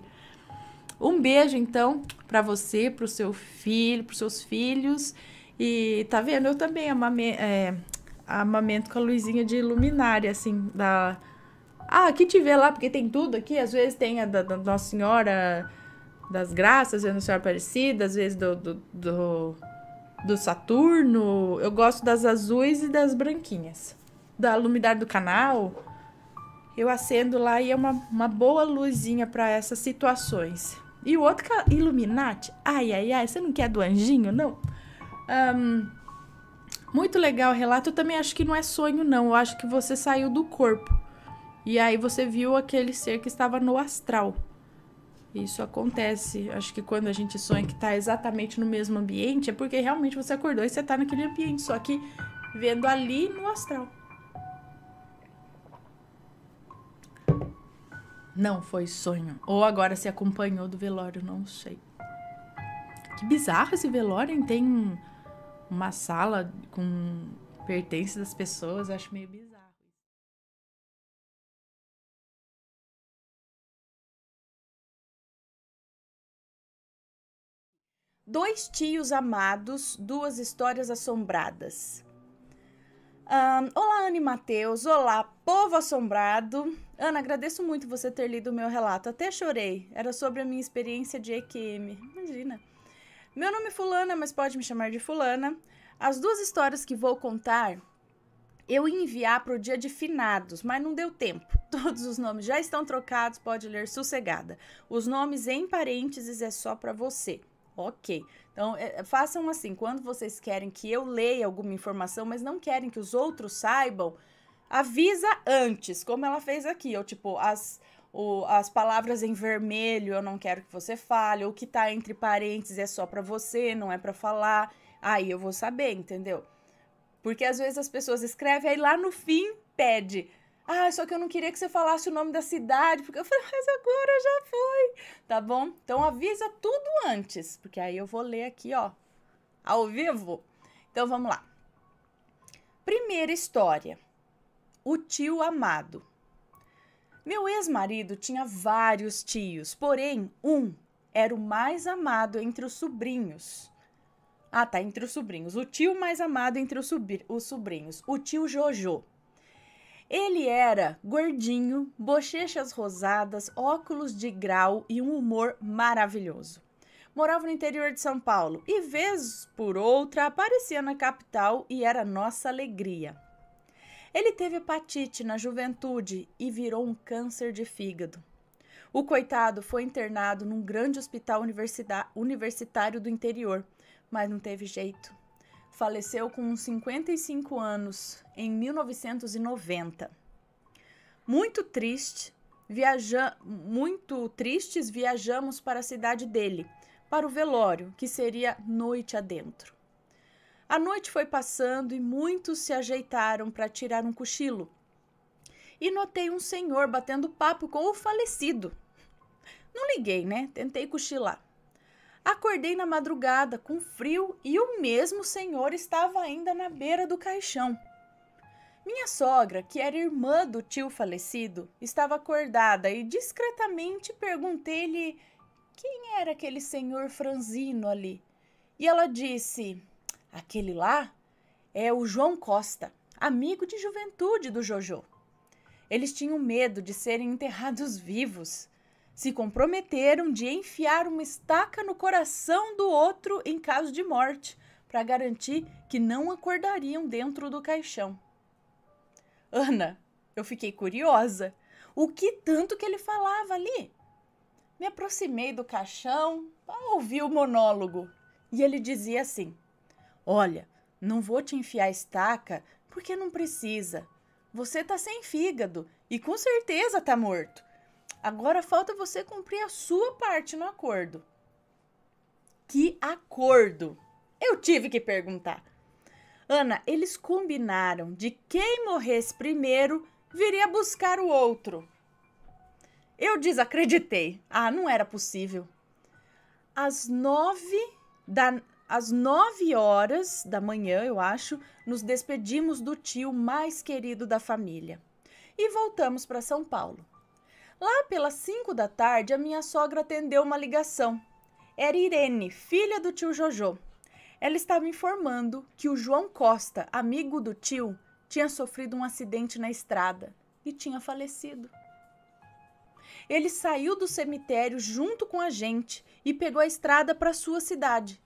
Um beijo, então, pra você, pro seu filho, pros seus filhos. E tá vendo? Eu também amame, é, amamento com a luzinha de luminária, assim, da... Ah, aqui te vê lá, porque tem tudo aqui. Às vezes tem a da, da Nossa Senhora das Graças, às vezes Nossa Senhora Aparecida, às vezes do, do, do, do Saturno. Eu gosto das azuis e das branquinhas. Da luminária do canal... Eu acendo lá e é uma, uma boa luzinha para essas situações. E o outro, Illuminati. Ai, ai, ai, você não quer do anjinho, não? Um, muito legal o relato. Eu também acho que não é sonho, não. Eu acho que você saiu do corpo. E aí você viu aquele ser que estava no astral. Isso acontece. Acho que quando a gente sonha que está exatamente no mesmo ambiente, é porque realmente você acordou e você está naquele ambiente. Só que vendo ali no astral. Não foi sonho. Ou agora se acompanhou do velório, não sei. Que bizarro esse velório, hein? Tem um, uma sala com pertences das pessoas, acho meio bizarro. Dois tios amados, duas histórias assombradas. Um, olá, Ana e Matheus. Olá, povo assombrado. Ana, agradeço muito você ter lido o meu relato. Até chorei. Era sobre a minha experiência de E Q M. Imagina. Meu nome é Fulana, mas pode me chamar de Fulana. As duas histórias que vou contar, eu ia enviar para o dia de finados, mas não deu tempo. Todos os nomes já estão trocados, pode ler sossegada. Os nomes em parênteses é só para você. Ok, então é, façam assim, quando vocês querem que eu leia alguma informação, mas não querem que os outros saibam, avisa antes, como ela fez aqui, ou tipo, as, o, as palavras em vermelho eu não quero que você fale, ou que tá entre parênteses é só pra você, não é pra falar, aí eu vou saber, entendeu? Porque às vezes as pessoas escrevem, aí lá no fim pede... Ah, só que eu não queria que você falasse o nome da cidade, porque eu falei, mas agora já foi, tá bom? Então avisa tudo antes, porque aí eu vou ler aqui, ó, ao vivo. Então vamos lá. Primeira história, o tio amado. Meu ex-marido tinha vários tios, porém um era o mais amado entre os sobrinhos. Ah, tá, entre os sobrinhos. O tio mais amado entre os, os sobrinhos, o tio Jojo. Ele era gordinho, bochechas rosadas, óculos de grau e um humor maravilhoso. Morava no interior de São Paulo e, vez por outra, aparecia na capital e era nossa alegria. Ele teve hepatite na juventude e virou um câncer de fígado. O coitado foi internado num grande hospital universitário do interior, mas não teve jeito. Faleceu com cinquenta e cinco anos, em mil novecentos e noventa. Muito triste, viaja... Muito tristes, viajamos para a cidade dele, para o velório, que seria noite adentro. A noite foi passando e muitos se ajeitaram para tirar um cochilo. E notei um senhor batendo papo com o falecido. Não liguei, né? Tentei cochilar. Acordei na madrugada com frio e o mesmo senhor estava ainda na beira do caixão. Minha sogra, que era irmã do tio falecido, estava acordada e discretamente perguntei-lhe quem era aquele senhor franzino ali. E ela disse, aquele lá é o João Costa, amigo de juventude do Jojo. Eles tinham medo de serem enterrados vivos. Se comprometeram de enfiar uma estaca no coração do outro em caso de morte, para garantir que não acordariam dentro do caixão. Ana, eu fiquei curiosa. O que tanto que ele falava ali? Me aproximei do caixão para ouvir o monólogo. E ele dizia assim, olha, não vou te enfiar estaca porque não precisa. Você tá sem fígado e com certeza tá morto. Agora falta você cumprir a sua parte no acordo. Que acordo? Eu tive que perguntar. Ana, eles combinaram de quem morresse primeiro viria buscar o outro. Eu desacreditei. Ah, não era possível. Às nove, da, às nove horas da manhã, eu acho, nos despedimos do tio mais querido da família. E voltamos para São Paulo. Lá pelas cinco da tarde, a minha sogra atendeu uma ligação. Era Irene, filha do tio Jojo. Ela estava informando que o João Costa, amigo do tio, tinha sofrido um acidente na estrada e tinha falecido. Ele saiu do cemitério junto com a gente e pegou a estrada para sua cidade.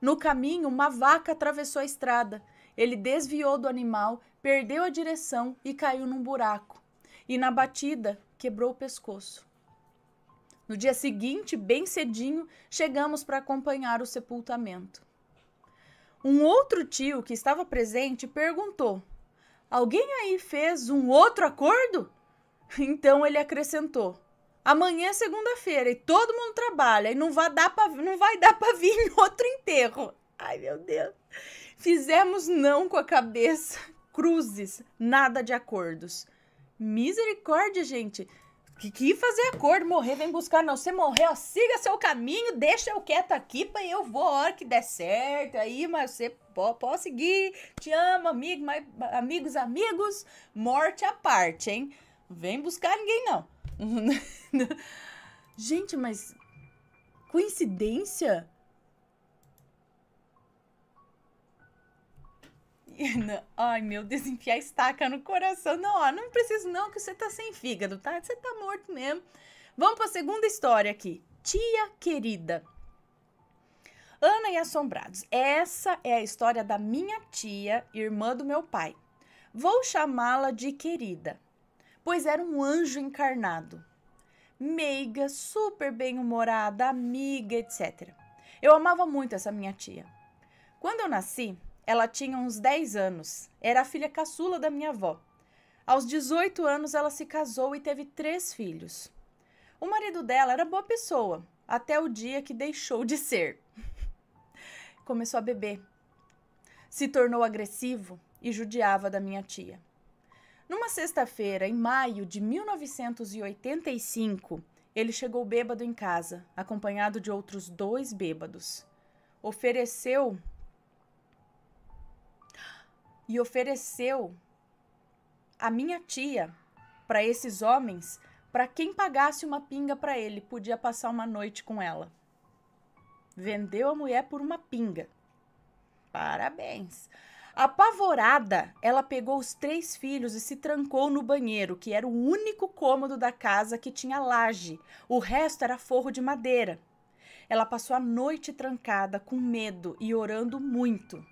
No caminho, uma vaca atravessou a estrada. Ele desviou do animal, perdeu a direção e caiu num buraco. E na batida, quebrou o pescoço. No dia seguinte, bem cedinho, chegamos para acompanhar o sepultamento. Um outro tio que estava presente perguntou, alguém aí fez um outro acordo? Então ele acrescentou, amanhã é segunda-feira e todo mundo trabalha e não vai dar para vir em outro enterro. Ai, meu Deus. Fizemos não com a cabeça, cruzes, nada de acordos. Misericórdia, gente. Que, que fazer acordo? Morrer, vem buscar. Não, você morreu, siga seu caminho, deixa eu quieto aqui, pai, eu vou a hora que der certo aí, mas você pode, pode seguir. Te amo, amigo, mas, amigos, amigos, morte à parte, hein? Vem buscar ninguém, não. Gente, mas coincidência? Ai, meu Deus, enfiar estaca no coração. Não, ó, não preciso não, que você tá sem fígado, tá? Você tá morto mesmo. Vamos pra segunda história aqui. Tia querida. Ana e Assombrados. Essa é a história da minha tia, irmã do meu pai. Vou chamá-la de querida, pois era um anjo encarnado. Meiga, super bem-humorada, amiga, etcétera. Eu amava muito essa minha tia. Quando eu nasci, ela tinha uns dez anos, era a filha caçula da minha avó. Aos dezoito anos ela se casou e teve três filhos. O marido dela era boa pessoa, até o dia que deixou de ser. Começou a beber, se tornou agressivo e judiava da minha tia. Numa sexta-feira, em maio de mil novecentos e oitenta e cinco, ele chegou bêbado em casa, acompanhado de outros dois bêbados. Ofereceu... E ofereceu a minha tia para esses homens, para quem pagasse uma pinga para ele, podia passar uma noite com ela. Vendeu a mulher por uma pinga. Parabéns. Apavorada, ela pegou os três filhos e se trancou no banheiro, que era o único cômodo da casa que tinha laje. O resto era forro de madeira. Ela passou a noite trancada, com medo e orando muito.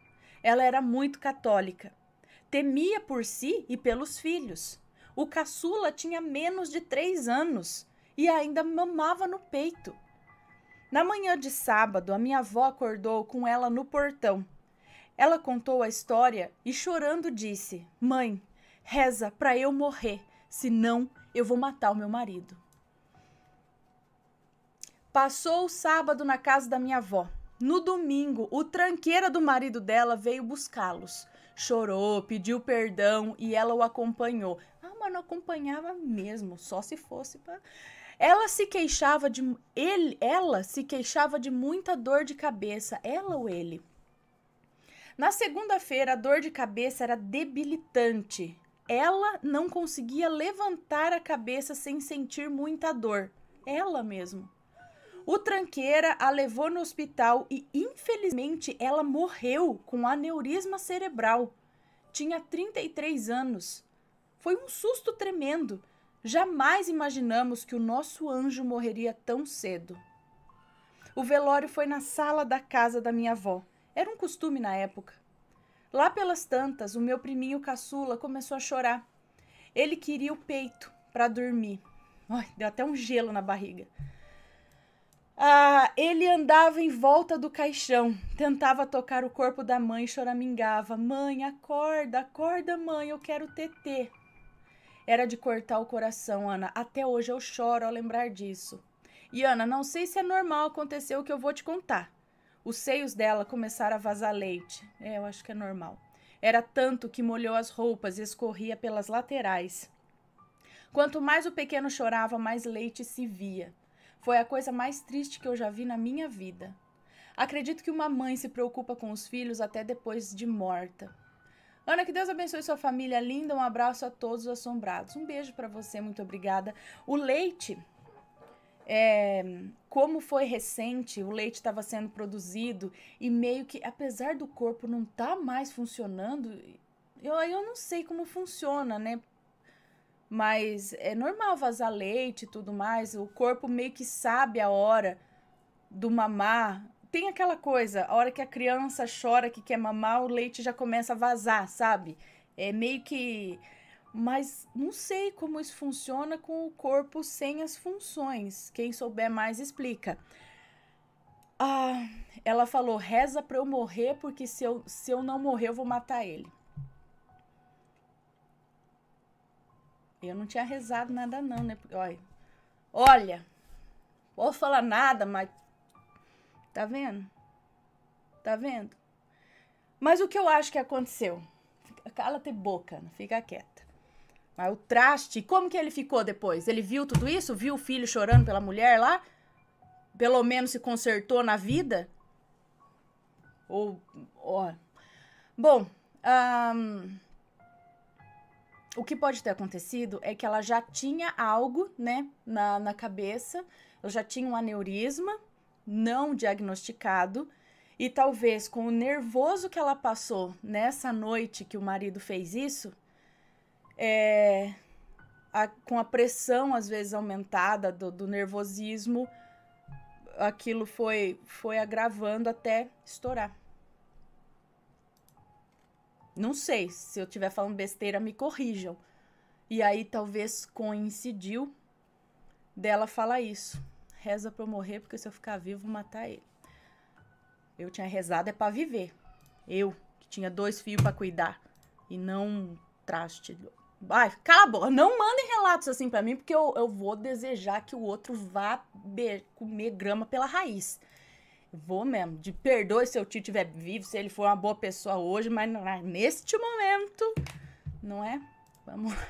Ela era muito católica, temia por si e pelos filhos. O caçula tinha menos de três anos e ainda mamava no peito. Na manhã de sábado, a minha avó acordou com ela no portão. Ela contou a história e chorando disse, mãe, reza para eu morrer, senão eu vou matar o meu marido. Passou o sábado na casa da minha avó. No domingo, o tranqueira do marido dela veio buscá-los. Chorou, pediu perdão e ela o acompanhou. Ah, mas não acompanhava mesmo, só se fosse pra... Ela se queixava de... Ele, ela se queixava de muita dor de cabeça, ela ou ele. Na segunda-feira, a dor de cabeça era debilitante. Ela não conseguia levantar a cabeça sem sentir muita dor. Ela mesmo. O tranqueira a levou no hospital e, infelizmente, ela morreu com aneurisma cerebral. Tinha trinta e três anos. Foi um susto tremendo. Jamais imaginamos que o nosso anjo morreria tão cedo. O velório foi na sala da casa da minha avó. Era um costume na época. Lá pelas tantas, o meu priminho caçula começou a chorar. Ele queria o peito para dormir. Ai, deu até um gelo na barriga. Ah, ele andava em volta do caixão, tentava tocar o corpo da mãe e choramingava. Mãe, acorda, acorda, mãe, eu quero tetê. Era de cortar o coração, Ana. Até hoje eu choro ao lembrar disso. E, Ana, não sei se é normal acontecer o que eu vou te contar. Os seios dela começaram a vazar leite. É, eu acho que é normal. Era tanto que molhou as roupas e escorria pelas laterais. Quanto mais o pequeno chorava, mais leite se via. Foi a coisa mais triste que eu já vi na minha vida. Acredito que uma mãe se preocupa com os filhos até depois de morta. Ana, que Deus abençoe sua família linda. Um abraço a todos os assombrados. Um beijo para você, muito obrigada. O leite, é, como foi recente, o leite estava sendo produzido e meio que, apesar do corpo não estar mais funcionando, eu, eu não sei como funciona, né? Mas é normal vazar leite e tudo mais, o corpo meio que sabe a hora do mamar. Tem aquela coisa, a hora que a criança chora que quer mamar, o leite já começa a vazar, sabe? É meio que... Mas não sei como isso funciona com o corpo sem as funções. Quem souber mais explica. Ah, ela falou, reza pra eu morrer, porque se eu, se eu não morrer eu vou matar ele. Eu não tinha rezado nada não, né? Olha, olha, vou falar nada, mas tá vendo? Tá vendo? Mas o que eu acho que aconteceu? Fica, cala te boca, não fica quieta. Mas o traste, como que ele ficou depois? Ele viu tudo isso? Viu o filho chorando pela mulher lá? Pelo menos se consertou na vida? Ou, ó... Bom, hum... o que pode ter acontecido é que ela já tinha algo, né, na, na cabeça, ela já tinha um aneurisma não diagnosticado e talvez com o nervoso que ela passou nessa noite que o marido fez isso, é, a, com a pressão às vezes aumentada do, do nervosismo, aquilo foi, foi agravando até estourar. Não sei, se eu estiver falando besteira, me corrijam. E aí talvez coincidiu dela falar isso. Reza pra eu morrer, porque se eu ficar vivo, vou matar ele. Eu tinha rezado é pra viver. Eu, que tinha dois filhos pra cuidar. E não um traste. Ai, cala a boca. Não mandem relatos assim pra mim, porque eu, eu vou desejar que o outro vá comer grama pela raiz. Vou mesmo, de perdoe se o tio estiver vivo, se ele for uma boa pessoa hoje, mas não, neste momento, não é? Vamos lá.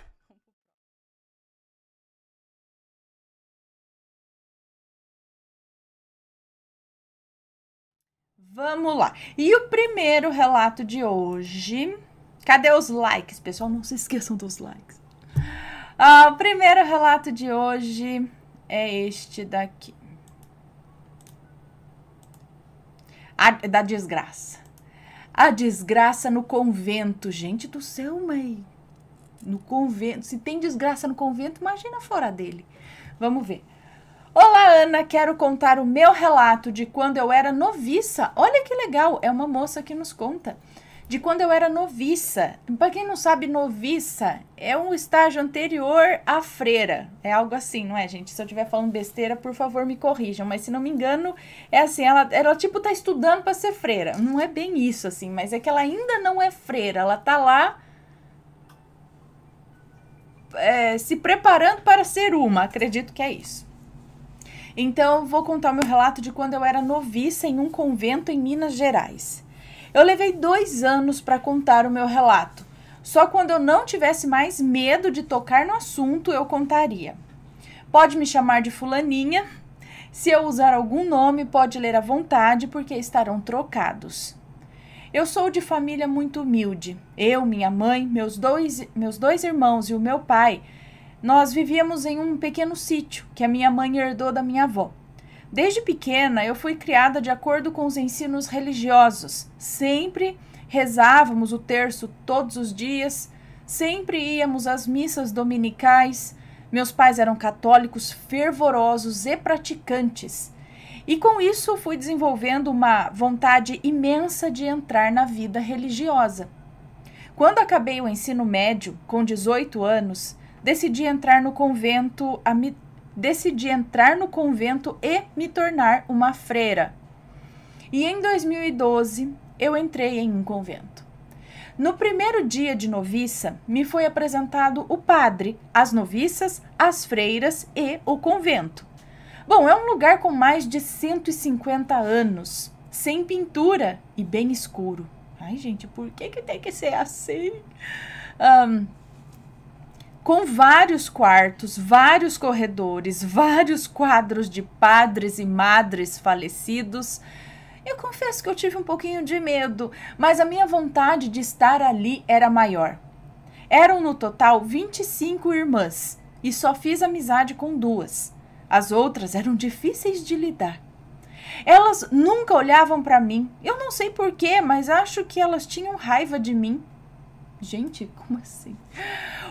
Vamos lá. E o primeiro relato de hoje... Cadê os likes, pessoal? Não se esqueçam dos likes. Ah, o primeiro relato de hoje é este daqui. A, da desgraça. A desgraça no convento. Gente do céu, mãe. No convento. Se tem desgraça no convento, imagina fora dele. Vamos ver. Olá, Ana. Quero contar o meu relato de quando eu era noviça. Olha que legal. É uma moça que nos conta. De quando eu era noviça. Pra quem não sabe, noviça é um estágio anterior à freira. É algo assim, não é, gente? Se eu estiver falando besteira, por favor, me corrijam. Mas se não me engano, é assim, ela, ela tipo tá estudando pra ser freira. Não é bem isso, assim, mas é que ela ainda não é freira. Ela tá lá é, se preparando para ser uma. Acredito que é isso. Então, vou contar o meu relato de quando eu era noviça em um convento em Minas Gerais. Eu levei dois anos para contar o meu relato. Só quando eu não tivesse mais medo de tocar no assunto, eu contaria. Pode me chamar de fulaninha. Se eu usar algum nome, pode ler à vontade, porque estarão trocados. Eu sou de família muito humilde. Eu, minha mãe, meus dois, meus dois irmãos e o meu pai, nós vivíamos em um pequeno sítio que a minha mãe herdou da minha avó. Desde pequena, eu fui criada de acordo com os ensinos religiosos. Sempre rezávamos o terço todos os dias, sempre íamos às missas dominicais. Meus pais eram católicos fervorosos e praticantes. E com isso, fui desenvolvendo uma vontade imensa de entrar na vida religiosa. Quando acabei o ensino médio, com dezoito anos, decidi entrar no convento a me... decidi entrar no convento e me tornar uma freira. E em dois mil e doze, eu entrei em um convento. No primeiro dia de noviça, me foi apresentado o padre, as noviças, as freiras e o convento. Bom, é um lugar com mais de cento e cinquenta anos, sem pintura e bem escuro. Ai, gente, por que que tem que ser assim? Um, com vários quartos, vários corredores, vários quadros de padres e madres falecidos. Eu confesso que eu tive um pouquinho de medo, mas a minha vontade de estar ali era maior. Eram no total vinte e cinco irmãs e só fiz amizade com duas. As outras eram difíceis de lidar. Elas nunca olhavam para mim. Eu não sei porquê, mas acho que elas tinham raiva de mim. Gente, como assim?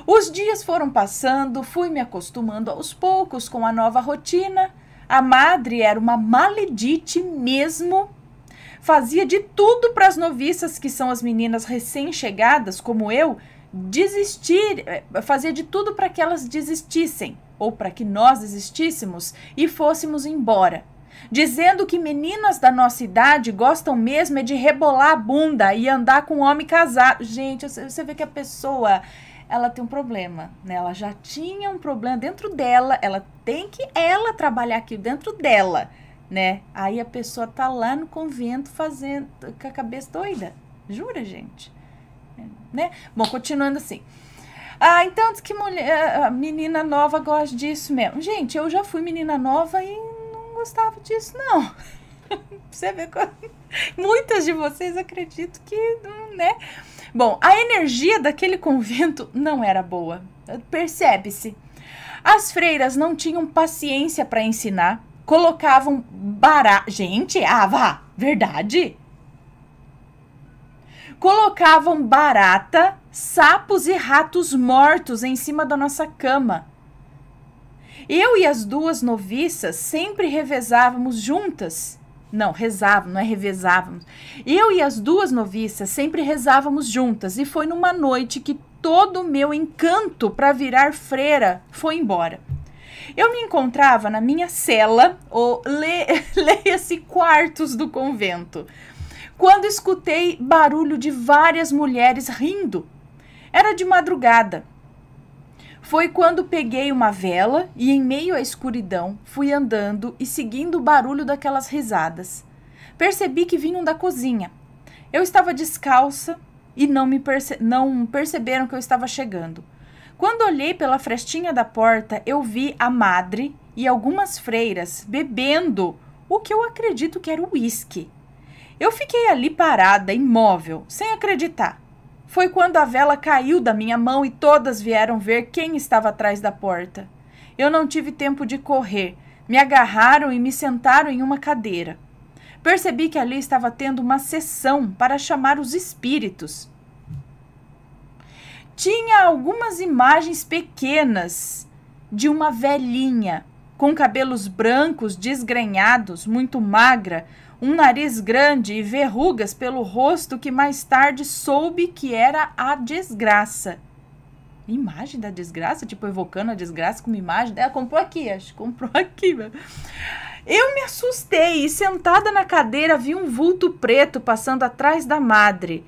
Os dias foram passando, fui me acostumando aos poucos com a nova rotina. A madre era uma maledite mesmo. Fazia de tudo para as noviças, que são as meninas recém-chegadas, como eu, desistir. Fazia de tudo para que elas desistissem, ou para que nós desistíssemos e fôssemos embora. Dizendo que meninas da nossa idade gostam mesmo é de rebolar a bunda e andar com um homem casado. Gente, você vê que a pessoa, ela tem um problema, né? Ela já tinha um problema dentro dela, ela tem que ela trabalhar aquilo dentro dela, né? Aí a pessoa tá lá no convento fazendo, com a cabeça doida. Jura, gente? Né? Bom, continuando assim. Ah, então diz que mulher, menina nova gosta disso mesmo. Gente, eu já fui menina nova e não gostava disso, não. Você vê como... Muitas de vocês acredito que, né? Bom, a energia daquele convento não era boa, percebe-se. As freiras não tinham paciência para ensinar, colocavam bará... Gente, ah, vá, verdade? Colocavam barata, sapos e ratos mortos em cima da nossa cama. Eu e as duas noviças sempre revezávamos juntas. Não, rezávamos, não é revezávamos. Eu e as duas noviças sempre rezávamos juntas. E foi numa noite que todo o meu encanto para virar freira foi embora. Eu me encontrava na minha cela, ou leia-se quartos do convento, quando escutei barulho de várias mulheres rindo. Era de madrugada. Foi quando peguei uma vela e, em meio à escuridão, fui andando e seguindo o barulho daquelas risadas. Percebi que vinham da cozinha. Eu estava descalça e não me perce- não perceberam que eu estava chegando. Quando olhei pela frestinha da porta, eu vi a madre e algumas freiras bebendo o que eu acredito que era uísque. Eu fiquei ali parada, imóvel, sem acreditar. Foi quando a vela caiu da minha mão e todas vieram ver quem estava atrás da porta. Eu não tive tempo de correr. Me agarraram e me sentaram em uma cadeira. Percebi que ali estava tendo uma sessão para chamar os espíritos. Tinha algumas imagens pequenas de uma velhinha, com cabelos brancos desgrenhados, muito magra, um nariz grande e verrugas pelo rosto, que mais tarde soube que era a desgraça. Imagem da desgraça? Tipo, evocando a desgraça com uma imagem dela. Comprou aqui, acho. Comprou aqui. Eu me assustei e, sentada na cadeira, vi um vulto preto passando atrás da madre.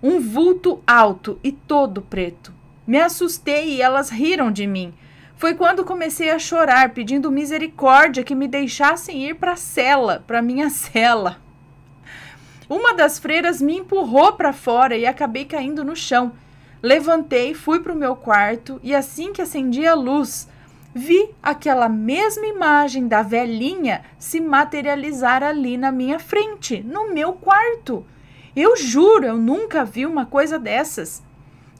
Um vulto alto e todo preto. Me assustei e elas riram de mim. Foi quando comecei a chorar, pedindo misericórdia, que me deixassem ir para a cela, para minha cela. Uma das freiras me empurrou para fora e acabei caindo no chão. Levantei, fui para o meu quarto e, assim que acendi a luz, vi aquela mesma imagem da velhinha se materializar ali na minha frente, no meu quarto. Eu juro, eu nunca vi uma coisa dessas.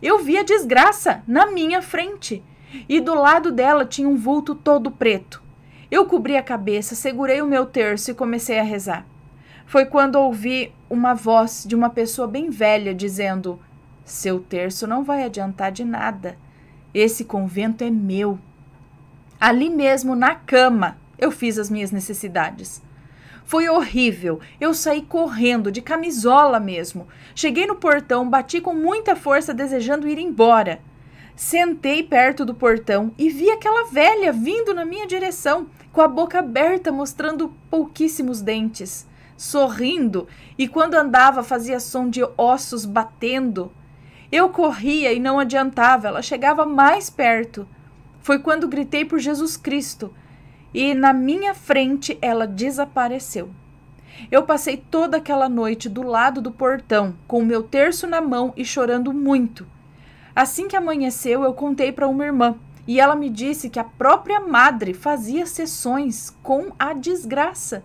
Eu vi a desgraça na minha frente. E do lado dela tinha um vulto todo preto. Eu cobri a cabeça, segurei o meu terço e comecei a rezar. Foi quando ouvi uma voz de uma pessoa bem velha dizendo: seu terço não vai adiantar de nada. Esse convento é meu. Ali mesmo, na cama, eu fiz as minhas necessidades. Foi horrível. Eu saí correndo, de camisola mesmo. Cheguei no portão, bati com muita força desejando ir embora. Sentei perto do portão e vi aquela velha vindo na minha direção, com a boca aberta mostrando pouquíssimos dentes, sorrindo, e quando andava fazia som de ossos batendo. Eu corria e não adiantava, ela chegava mais perto. Foi quando gritei por Jesus Cristo e na minha frente ela desapareceu. Eu passei toda aquela noite do lado do portão, com o meu terço na mão e chorando muito. Assim que amanheceu, eu contei para uma irmã e ela me disse que a própria madre fazia sessões com a desgraça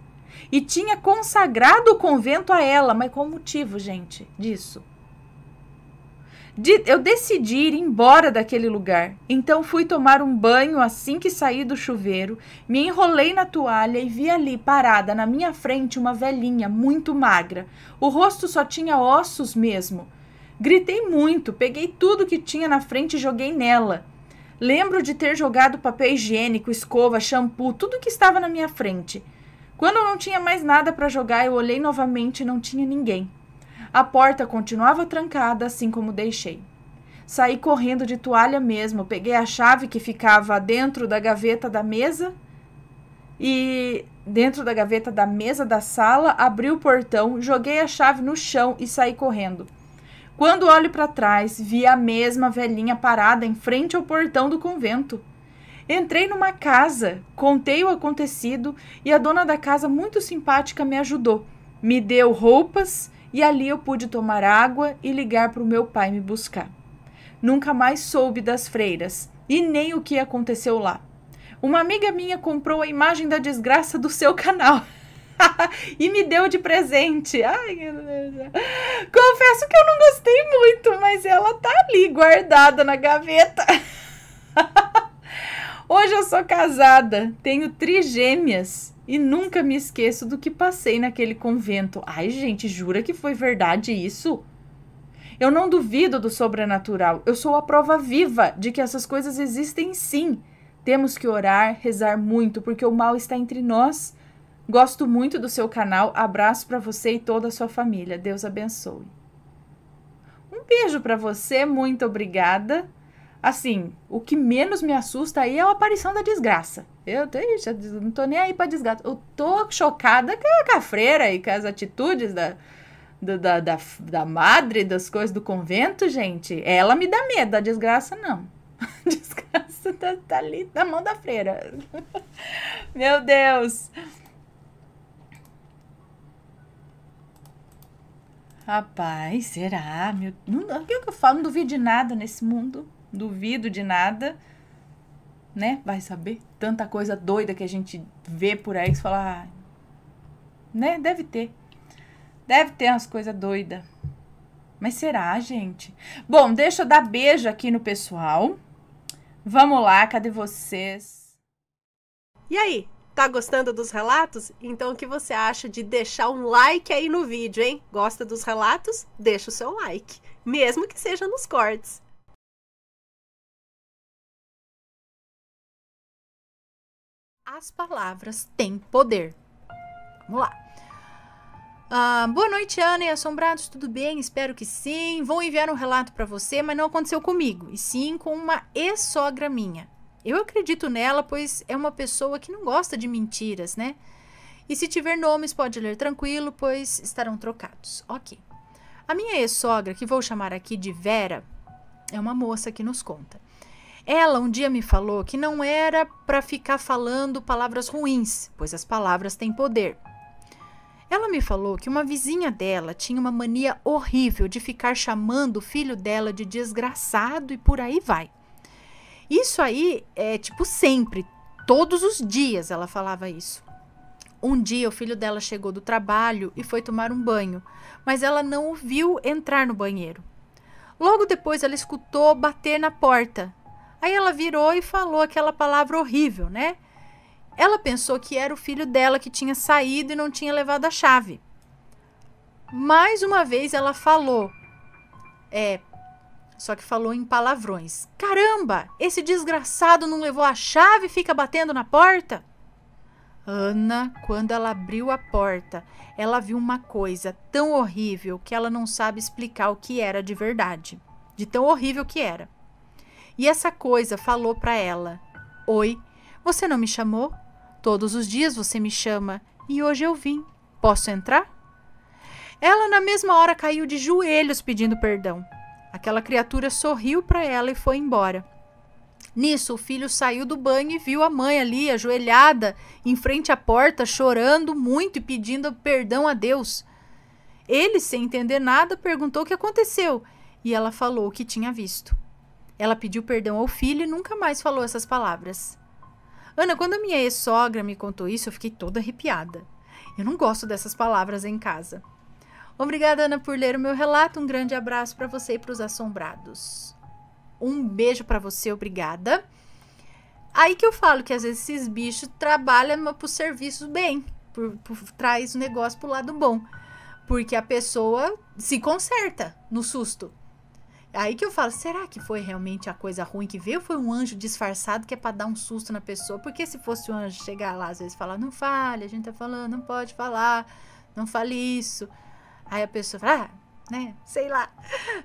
e tinha consagrado o convento a ela. Mas qual o motivo, gente, disso? De, eu decidi ir embora daquele lugar, então fui tomar um banho assim que saí do chuveiro, me enrolei na toalha e vi ali parada na minha frente uma velhinha muito magra, o rosto só tinha ossos mesmo. Gritei muito, peguei tudo que tinha na frente e joguei nela. Lembro de ter jogado papel higiênico, escova, shampoo, tudo que estava na minha frente. Quando eu não tinha mais nada para jogar, eu olhei novamente e não tinha ninguém. A porta continuava trancada, assim como deixei. Saí correndo de toalha mesmo, peguei a chave que ficava dentro da gaveta da mesa e dentro da gaveta da mesa da sala, abri o portão, joguei a chave no chão e saí correndo. Quando olho para trás, vi a mesma velhinha parada em frente ao portão do convento. Entrei numa casa, contei o acontecido e a dona da casa, muito simpática, me ajudou. Me deu roupas e ali eu pude tomar água e ligar para o meu pai me buscar. Nunca mais soube das freiras e nem o que aconteceu lá. Uma amiga minha comprou a imagem da desgraça do seu canal e me deu de presente. Ai, confesso que eu não gostei muito, mas ela tá ali guardada na gaveta. Hoje eu sou casada, tenho trigêmeas. E nunca me esqueço do que passei naquele convento. Ai, gente, jura que foi verdade isso? Eu não duvido do sobrenatural. Eu sou a prova viva de que essas coisas existem sim. Temos que orar, rezar muito, porque o mal está entre nós. Gosto muito do seu canal. Abraço para você e toda a sua família. Deus abençoe. Um beijo para você. Muito obrigada. Assim, o que menos me assusta aí é a aparição da desgraça. Eu, ixi, eu não tô nem aí pra desgraça. Eu tô chocada com a freira e com as atitudes da, do, da, da, da madre, das coisas do convento, gente. Ela me dá medo, a desgraça não. A desgraça tá, tá ali na mão da freira. Meu Deus. Rapaz, será? Meu, não, o que eu falo? Não duvido de nada nesse mundo. Duvido de nada, né? Vai saber. Tanta coisa doida que a gente vê por aí que você fala, ah, né? Deve ter. Deve ter umas coisas doidas. Mas será, gente? Bom, deixa eu dar beijo aqui no pessoal. Vamos lá, cadê vocês? E aí, tá gostando dos relatos? Então o que você acha de deixar um like aí no vídeo, hein? Gosta dos relatos? Deixa o seu like, mesmo que seja nos cortes. As palavras têm poder. Vamos lá. Ah, boa noite, Ana e Assombrados, tudo bem? Espero que sim. Vou enviar um relato para você, mas não aconteceu comigo, e sim com uma ex-sogra minha. Eu acredito nela, pois é uma pessoa que não gosta de mentiras, né? E se tiver nomes, pode ler tranquilo, pois estarão trocados. Ok. A minha ex-sogra, que vou chamar aqui de Vera, é uma moça que nos conta. Ela um dia me falou que não era para ficar falando palavras ruins, pois as palavras têm poder. Ela me falou que uma vizinha dela tinha uma mania horrível de ficar chamando o filho dela de desgraçado e por aí vai. Isso aí é tipo sempre, todos os dias ela falava isso. Um dia o filho dela chegou do trabalho e foi tomar um banho, mas ela não o viu entrar no banheiro. Logo depois ela escutou bater na porta. Aí ela virou e falou aquela palavra horrível, né? Ela pensou que era o filho dela que tinha saído e não tinha levado a chave. Mais uma vez ela falou, é, só que falou em palavrões. Caramba, esse desgraçado não levou a chave e fica batendo na porta? Ana, quando ela abriu a porta, ela viu uma coisa tão horrível que ela não sabe explicar o que era de verdade, de tão horrível que era. E essa coisa falou para ela, oi, você não me chamou? Todos os dias você me chama e hoje eu vim, posso entrar? Ela na mesma hora caiu de joelhos pedindo perdão. Aquela criatura sorriu para ela e foi embora. Nisso, o filho saiu do banho e viu a mãe ali, ajoelhada, em frente à porta, chorando muito e pedindo perdão a Deus. Ele, sem entender nada, perguntou o que aconteceu e ela falou o que tinha visto. Ela pediu perdão ao filho e nunca mais falou essas palavras. Ana, quando a minha ex-sogra me contou isso, eu fiquei toda arrepiada. Eu não gosto dessas palavras em casa. Obrigada, Ana, por ler o meu relato. Um grande abraço para você e para os assombrados. Um beijo pra você, obrigada. Aí que eu falo que às vezes esses bichos trabalham pro serviço bem, por, por, traz o negócio pro lado bom, porque a pessoa se conserta no susto. Aí que eu falo, será que foi realmente a coisa ruim que veio? Foi um anjo disfarçado que é pra dar um susto na pessoa? Porque se fosse um anjo chegar lá às vezes e falar, não fale, a gente tá falando, não pode falar, não fale isso. Aí a pessoa fala, ah, né, sei lá.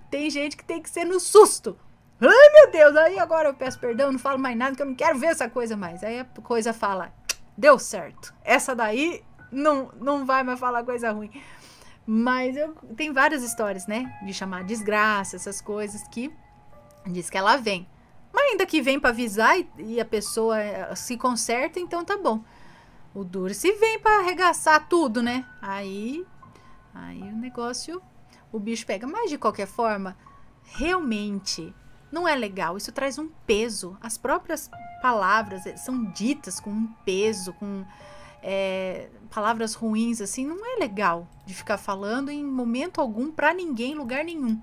Tem gente que tem que ser no susto. Ai, meu Deus, aí agora eu peço perdão, não falo mais nada, que eu não quero ver essa coisa mais. Aí a coisa fala, deu certo. Essa daí não, não vai mais falar coisa ruim. Mas eu, tem várias histórias, né? De chamar desgraça, essas coisas que diz que ela vem. Mas ainda que vem pra avisar e, e a pessoa se conserta, então tá bom. O duro se vem pra arregaçar tudo, né? Aí, aí o negócio, o bicho pega. Mas de qualquer forma, realmente... não é legal, isso traz um peso. As próprias palavras são ditas com um peso, com é, palavras ruins, assim, não é legal de ficar falando em momento algum, pra ninguém, em lugar nenhum,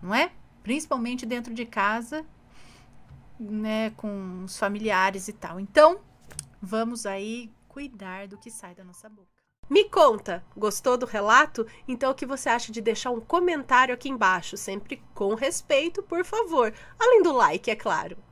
não é? Principalmente dentro de casa, né, com os familiares e tal. Então, vamos aí cuidar do que sai da nossa boca. Me conta, gostou do relato? Então o que você acha de deixar um comentário aqui embaixo, sempre com respeito, por favor, além do like, é claro.